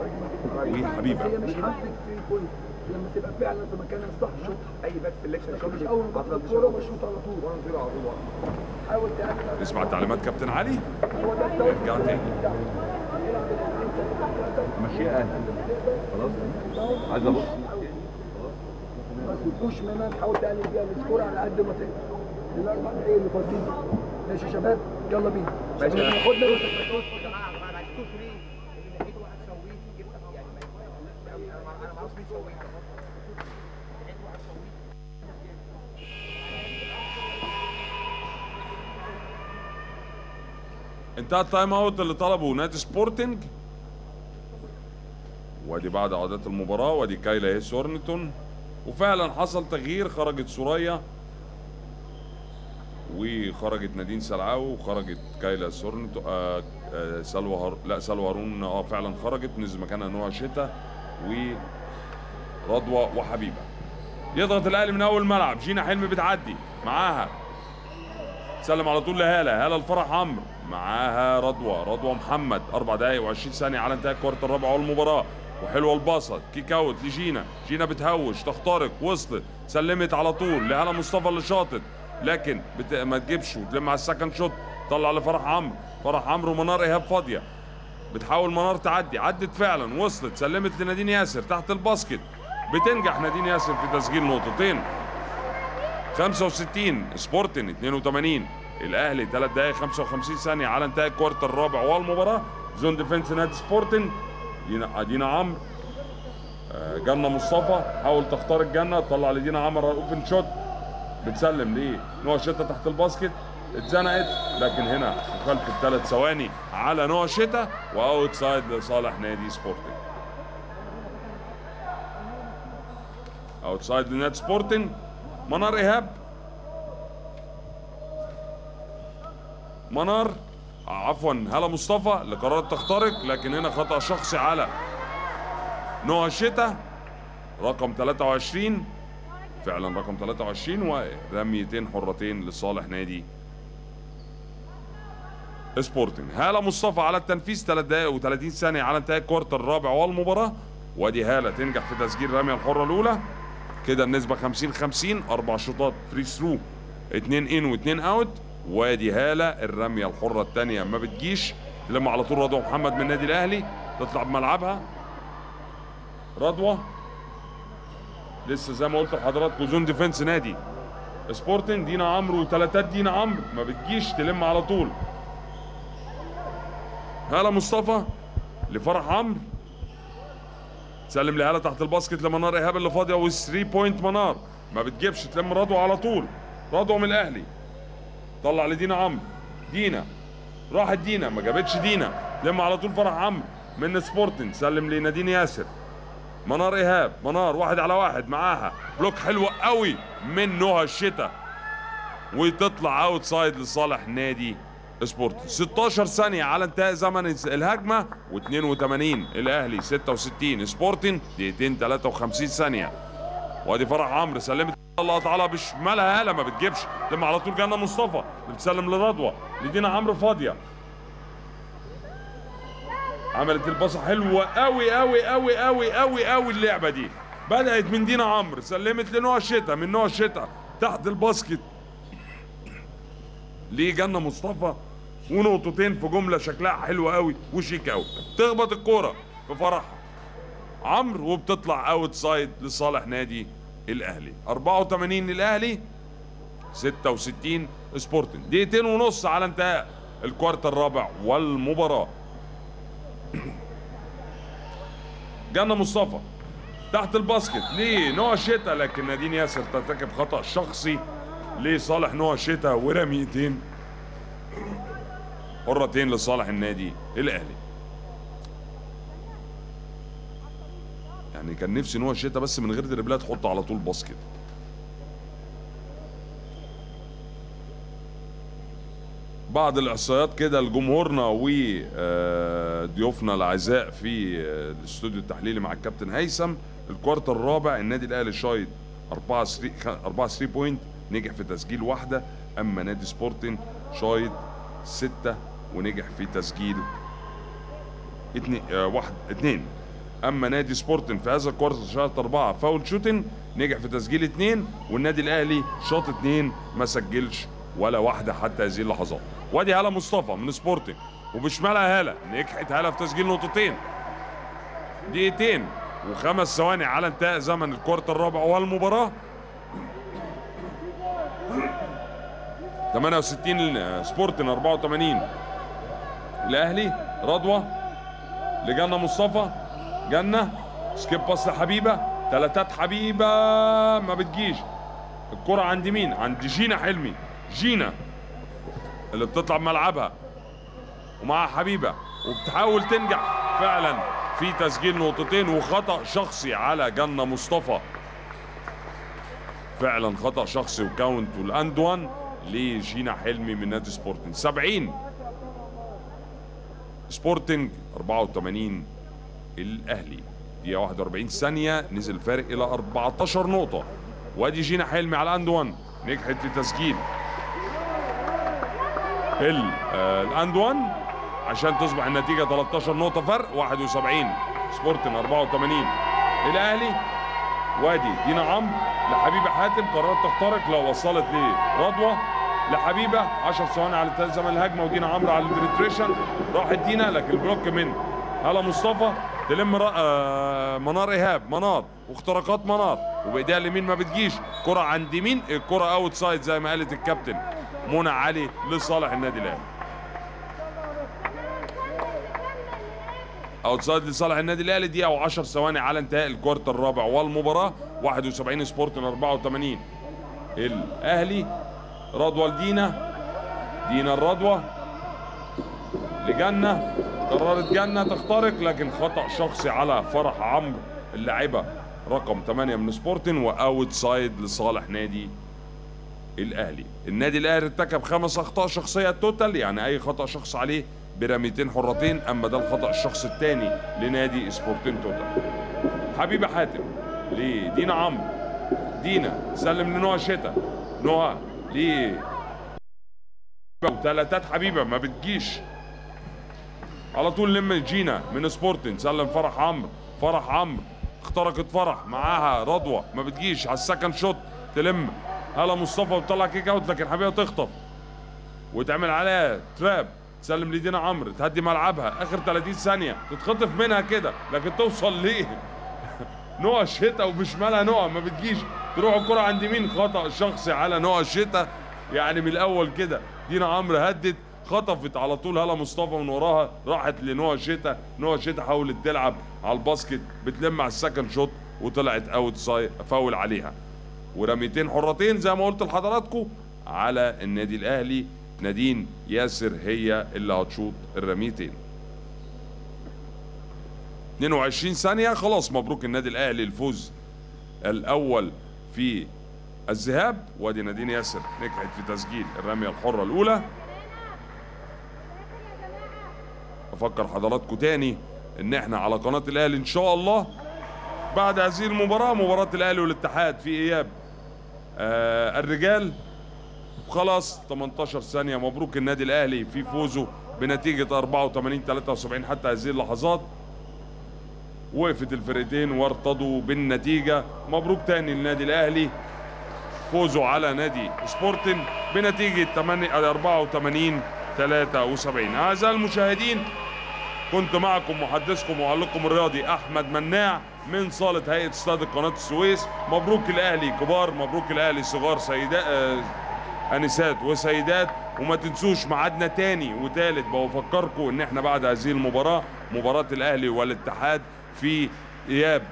وحبيبه. لما تبقى فعلا في مكانها صح، شوط اي باك سيلكشن، شوط مش اول ما تضرب الكوره بشوط على طول، 1-0 على طول. حاول تعمل، اسمع تعليمات كابتن علي، ارجع تاني ماشي اهدى، خلاص عايز ابص، ما تفوتوش منها، تحاول تقلل بيها السكور على قد ما تقدر. الاربع دقايق اللي فاضيين ماشي يا شباب، يلا بينا ماشي، خدنا انتهى التايم اوت اللي طلبه نادي سبورتنج. وادي بعد عودات المباراه، وادي كايلا سورنتون، وفعلا حصل تغيير، خرجت ثريا وخرجت نادين سلعاوي وخرجت كايلا سورنتون، سلوى لا سلوى هارون فعلا خرجت، نزل مكانها نوع الشتاء ورضوى وحبيبه. يضغط الاهلي من اول ملعب، جينا حلمي بتعدي معاها، سلم على طول لهاله، هاله لفرح عمرو، معاها رضوى محمد، 4 دقائق و20 ثانية على انتهاء الكوارتر الرابع والمباراة. وحلوة الباصة كيك اوت لجينا، جينا بتهوش تخترق، وصلت سلمت على طول لهالة مصطفى اللي شاطت، لكن ما تجيبش وتلم على السكند شوت، طلع لفرح عمرو، فرح عمرو ومنار ايهاب فاضية، بتحاول منار تعدي، عدت فعلا وصلت سلمت لنادين ياسر تحت الباسكت، بتنجح نادين ياسر في تسجيل نقطتين. 65 سبورتن 82، الاهلي 3 دقائق 55 ثانية على انتهاء الكوارتر الرابع والمباراه. زون ديفنس نادي سبورتنج، دينا عمرو جنة مصطفى، حاول تختار الجنة، تطلع لدينا عمر اوبن شوت، بتسلم ليه نوع الشتاء تحت الباسكت، اتزنقت لكن هنا مخالفة 3 ثواني على نوع الشتاء، واوت سايد لصالح نادي سبورتنج. اوت سايد لنادي سبورتنج. منار ايهاب، منار عفوا هالة مصطفى اللي قررت تخترق، لكن هنا خطأ شخصي على نوع الشتاء رقم 23، فعلا رقم 23، ورميتين حرتين لصالح نادي سبورتنج. هالة مصطفى على التنفيذ 3 دقائق و30 ثانية على انتهاء الكوارتر الرابع والمباراة، وادي هالة تنجح في تسجيل الرمية الحرة الأولى، كده النسبة 50-50، 4 شوطات فري ثرو، 2 إن و2 أوت، وادي هالة الرمية الحرة الثانية ما بتجيش، لما على طول رضوى محمد من النادي الأهلي تطلع بملعبها. رضوى لسه زي ما قلت لحضراتكم زون ديفنس نادي سبورتنج، دينا عمرو وثلاثات دينا عمرو ما بتجيش تلم على طول. هالة مصطفى لفرح عمرو، تسلم لهالة تحت الباسكت لمنار ايهاب اللي فاضيه، والثري بوينت منار ما بتجيبش، تلم رضوى على طول، رضوى من الاهلي طلع لدينا عمرو، دينا راحت دينا ما جابتش دينا، لم على طول فرح عمرو من سبورتنج، سلم لنادين ياسر، منار ايهاب، منار 1 على 1 معاها، بلوك حلو قوي من نهى الشتاء، وتطلع اوت سايد لصالح نادي سبورتنج. 16 ثانية على انتهاء زمن الهجمة، و82 الاهلي 66 سبورتنج، دقيقتين 53 ثانية. وادي فرح عمرو سلمت، الله تعالى بشمالها هالة ما بتجيبش، لما على طول جانا مصطفى اللي بتسلم لرضوى، لدينا عمرو فاضية، عملت الباصة حلوة قوي قوي قوي قوي قوي قوي. اللعبة دي بدأت من دينا عمرو، سلمت لنوع الشتاء، من نوع الشتاء تحت الباسكت ليه جانا مصطفى، ونقطتين في جملة شكلها حلوة قوي وشيك قوي، تخبط الكورة في فرح عمرو وبتطلع اوت سايد لصالح نادي الاهلي. 84 للاهلي 66 سبورتنج، 2.5 دقيقة على انتهاء الكوارتر الرابع والمباراه. جنة مصطفى تحت الباسكت لنوع الشتاء، لكن نادين ياسر ترتكب خطأ شخصي لصالح نوع الشتاء، ورميتين حرتين لصالح النادي الاهلي. يعني كان نفسي نوع الشتاء بس من غير دريبلات تحط على طول باسكت. بعض الاحصائيات كده لجمهورنا وضيوفنا الاعزاء في الاستوديو التحليلي مع الكابتن هيثم. الكوارتر الرابع النادي الاهلي شايط 4 3 بوينت، نجح في تسجيل 1، اما نادي سبورتنج شايط 6 ونجح في تسجيل 2. اما نادي سبورتنج في هذا الكوارتر شاط 4 فاول شوتنج، نجح في تسجيل 2، والنادي الاهلي شاط 2 ما سجلش ولا واحده حتى هذه اللحظات. وادي هالة مصطفى من سبورتنج وبشمالها هالة، نجحت هالة في تسجيل نقطتين، 2 دقيقة و5 ثواني على انتهاء زمن الكوارتر الرابع والمباراه. 68 سبورتنج 84 الاهلي. رضوى لجنة مصطفى، جنة سكيب باص لحبيبة، ثلاثات حبيبة ما بتجيش، الكرة عند مين؟ عند جينا حلمي، جينا اللي بتطلع ملعبها ومعها حبيبة وبتحاول تنجح فعلا في تسجيل نقطتين، وخطأ شخصي على جنة مصطفى، فعلا خطأ شخصي وكاونت والاند وان لجينا حلمي من نادي سبورتنج. 70 سبورتنج 84 الاهلي، دقيقة 41 ثانية نزل الفارق إلى 14 نقطة. وادي جينا حلمي على الأند 1، نجحت في تسجيل الأند 1 عشان تصبح النتيجة 13 نقطة فرق. 71 سبورتنج 84 الأهلي. وادي دينا عمرو لحبيبة حاتم، قررت تخترق، لو وصلت لرضوى لحبيبة، 10 ثواني على انتهاء زمن الهجمة، ودينا عمرو على البريتريشن، راحت دينا لكن البلوك من هالة مصطفى، تلم منار ايهاب، منار واختراقات منار وبايديها اليمين ما بتجيش، كرة عند مين؟ الكرة اوت سايد زي ما قالت الكابتن منى عدلي لصالح النادي الاهلي. اوتسايد لصالح النادي الاهلي. دقيقه و10 ثواني على انتهاء الكوارتر الرابع والمباراه 71 سبورتنج 84. الاهلي رضوى لدينا، دينا الرضوى لجنه، قررت جنه تخترق لكن خطا شخصي على فرح عمرو اللاعبه رقم 8 من سبورتنج، واوتسايد لصالح نادي الاهلي. النادي الاهلي ارتكب 5 اخطاء شخصيه توتال، يعني اي خطا شخص عليه برميتين حرتين، اما ده الخطا الشخص الثاني لنادي سبورتنج توتال. حبيبه حاتم لدينا عمرو، دينا سلم لنوع الشتاء، نوع ليه وثلاثات حبيبه ما بتجيش على طول. لما جينا من سبورتنج سلم فرح عمرو، فرح عمرو اخترقت فرح معاها رضوى ما بتجيش على السكند شوت، تلم هالة مصطفى وتطلع كيك اوت لكن حبيبه تخطف وتعمل عليها تراب، تسلم لدينا عمرو تهدي ملعبها اخر 30 ثانيه، تتخطف منها كده لكن توصل ليه نوع الشتاء وبشمالها نوع ما بتجيش، تروح الكره عند مين؟ خطا شخصي على نوع الشتاء. يعني من الاول كده دينا عمرو هدت خطفت على طول هالة مصطفى من وراها راحت لنوع الشتاء، نوع الشتاء حاولت تلعب على الباسكت بتلم على السكند شوت وطلعت اوت سايد فاول عليها. ورميتين حرتين زي ما قلت لحضراتكم على النادي الاهلي، نادين ياسر هي اللي هتشوط الرميتين. 22 ثانية خلاص، مبروك النادي الاهلي الفوز الاول في الذهاب. وادي نادين ياسر نجحت في تسجيل الرمية الحرة الاولى. افكر حضراتكم تاني ان احنا على قناة الاهلي ان شاء الله بعد هذه المباراة، مباراة الاهلي والاتحاد في اياب الرجال. خلاص 18 ثانية، مبروك النادي الاهلي في فوزه بنتيجة 84-73 حتى هذه اللحظات. وقفت الفرقتين وارتضوا بالنتيجة. مبروك تاني للنادي الاهلي فوزه على نادي سبورتنج بنتيجة 84-73. أعزائي المشاهدين، كنت معكم محدثكم ومعلقكم الرياضي أحمد مناع من صالة هيئة استاد قناة السويس. مبروك الأهلي كبار، مبروك الأهلي صغار، سيدات أنسات وسيدات. وما تنسوش ميعادنا تاني وتالت، بفكركم إن إحنا بعد هذه المباراة مباراة الأهلي والاتحاد في إياب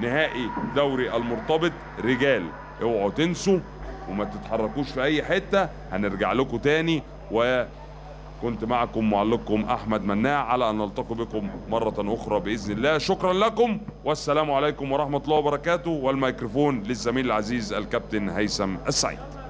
نهائي دوري المرتبط رجال. اوعوا تنسوا وما تتحركوش في أي حتة، هنرجع لكم تاني. وكنت معكم معلقكم أحمد مناع، على أن نلتقي بكم مرة أخرى بإذن الله. شكرا لكم والسلام عليكم ورحمة الله وبركاته، والميكروفون للزميل العزيز الكابتن هيثم السعيد.